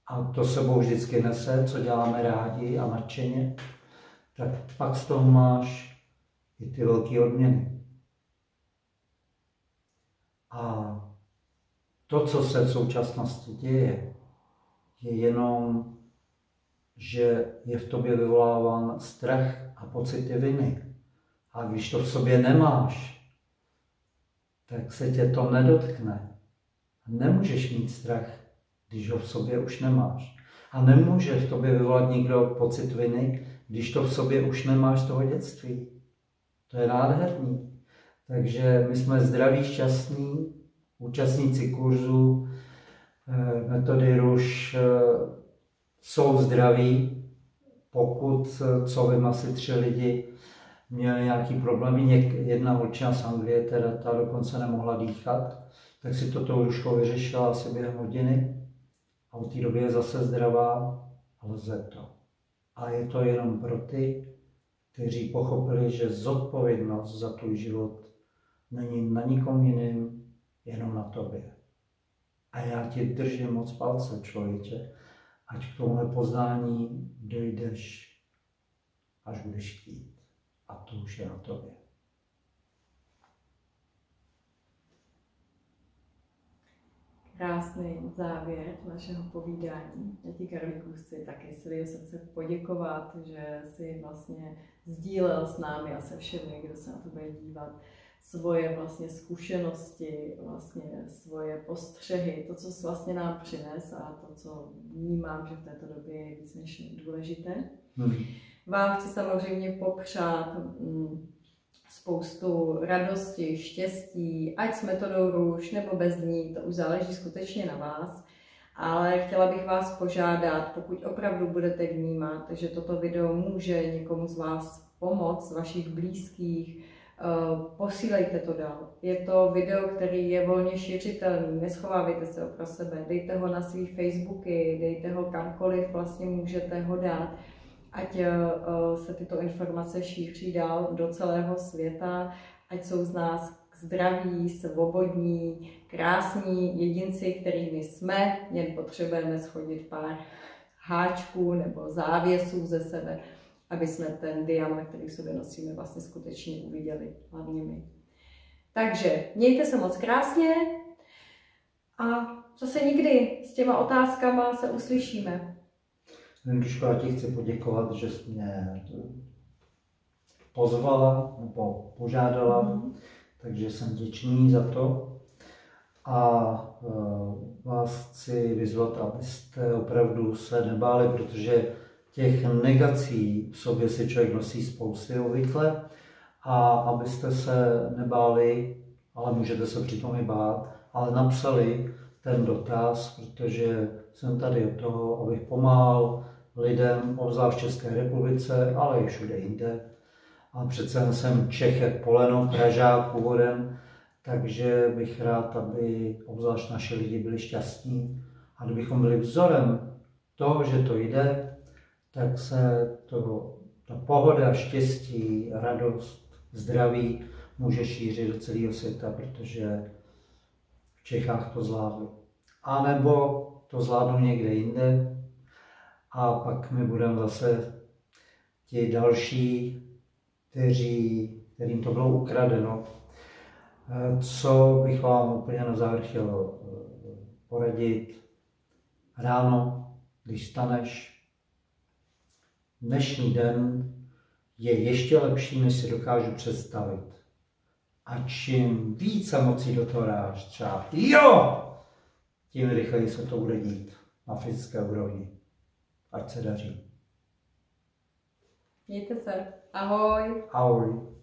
a to sebou vždycky nese, co děláme rádi a nadšeně, tak pak z toho máš i ty velké odměny. A to, co se v současnosti děje, je jenom, že je v tobě vyvoláván strach a pocity viny. A když to v sobě nemáš, tak se tě to nedotkne. Nemůžeš mít strach, když ho v sobě už nemáš. A nemůže v tobě vyvolat nikdo pocit viny, když to v sobě už nemáš toho dětství. To je nádherný. Takže my jsme zdraví, šťastní, účastníci kurzu metody RUŠ jsou zdraví, pokud, co vím, asi tři lidi měli nějaký problémy, jedna holčina z Anglie, teda ta dokonce nemohla dýchat, tak si toto RUŠko vyřešila asi během hodiny. A od té doby je zase zdravá, lze to. A je to jenom pro ty, kteří pochopili, že zodpovědnost za tvůj život není na nikom jiným, jenom na tobě. A já ti držím moc palce, člověče, ať k tomuhle poznání dojdeš, až budeš chtít. A to už je na tobě. Krásný závěr našeho povídání. Já ti, Karolíku, chci taky svým srdcem poděkovat, že jsi vlastně sdílel s námi a se všemi, kdo se na to bude dívat, svoje vlastně zkušenosti, vlastně svoje postřehy, to, co jsi vlastně nám přines a to, co vnímám, že v této době je víc než důležité. Hmm. Vám chci samozřejmě popřát spoustu radosti, štěstí, ať s metodou RUŠ nebo bez ní, to už záleží skutečně na vás. Ale chtěla bych vás požádat, pokud opravdu budete vnímat, že toto video může někomu z vás pomoct, z vašich blízkých, posílejte to dál. Je to video, který je volně šířitelný, neschovávejte se ho pro sebe, dejte ho na svý Facebooky, dejte ho kamkoliv, vlastně můžete ho dát, ať se tyto informace šíří dál do celého světa, ať jsou z nás zdraví, svobodní, krásní jedinci, kterými jsme, jen potřebujeme shodit pár háčků nebo závěsů ze sebe, aby jsme ten diamant, který v sobě nosíme, vlastně skutečně uviděli, hlavně my. Takže mějte se moc krásně a zase nikdy s těma otázkama se uslyšíme. Henryško, já ti chci poděkovat, že jsi mě pozvala nebo požádala, mm. takže jsem vděčný za to. A vás chci vyzvat, abyste opravdu se nebáli, protože těch negací v sobě si člověk nosí spousty obvykle. A abyste se nebáli ale můžete se přitom i bát, ale napsali ten dotaz, protože jsem tady od toho, abych pomáhal lidem, obzvlášť v České republice, ale i všude jinde. A přece jsem Čech jak poleno, Pražák původem, takže bych rád, aby obzvlášť naši lidi byli šťastní. A kdybychom byli vzorem toho, že to jde, tak se to, ta pohoda, štěstí, radost, zdraví může šířit do celého světa, protože v Čechách to zvládli. A nebo to zvládnou někde jinde a pak my budeme zase ti další, kteří, kterým to bylo ukradeno. Co bych vám úplně na závěr chtěl poradit? Ráno, když staneš, dnešní den je ještě lepší, než si dokážu představit. A čím více mocí do toho dáš, třeba jo, tím rychleji se to bude dít na fyzické úrovni. Ať se daří. Mějte se. Ahoj. Ahoj.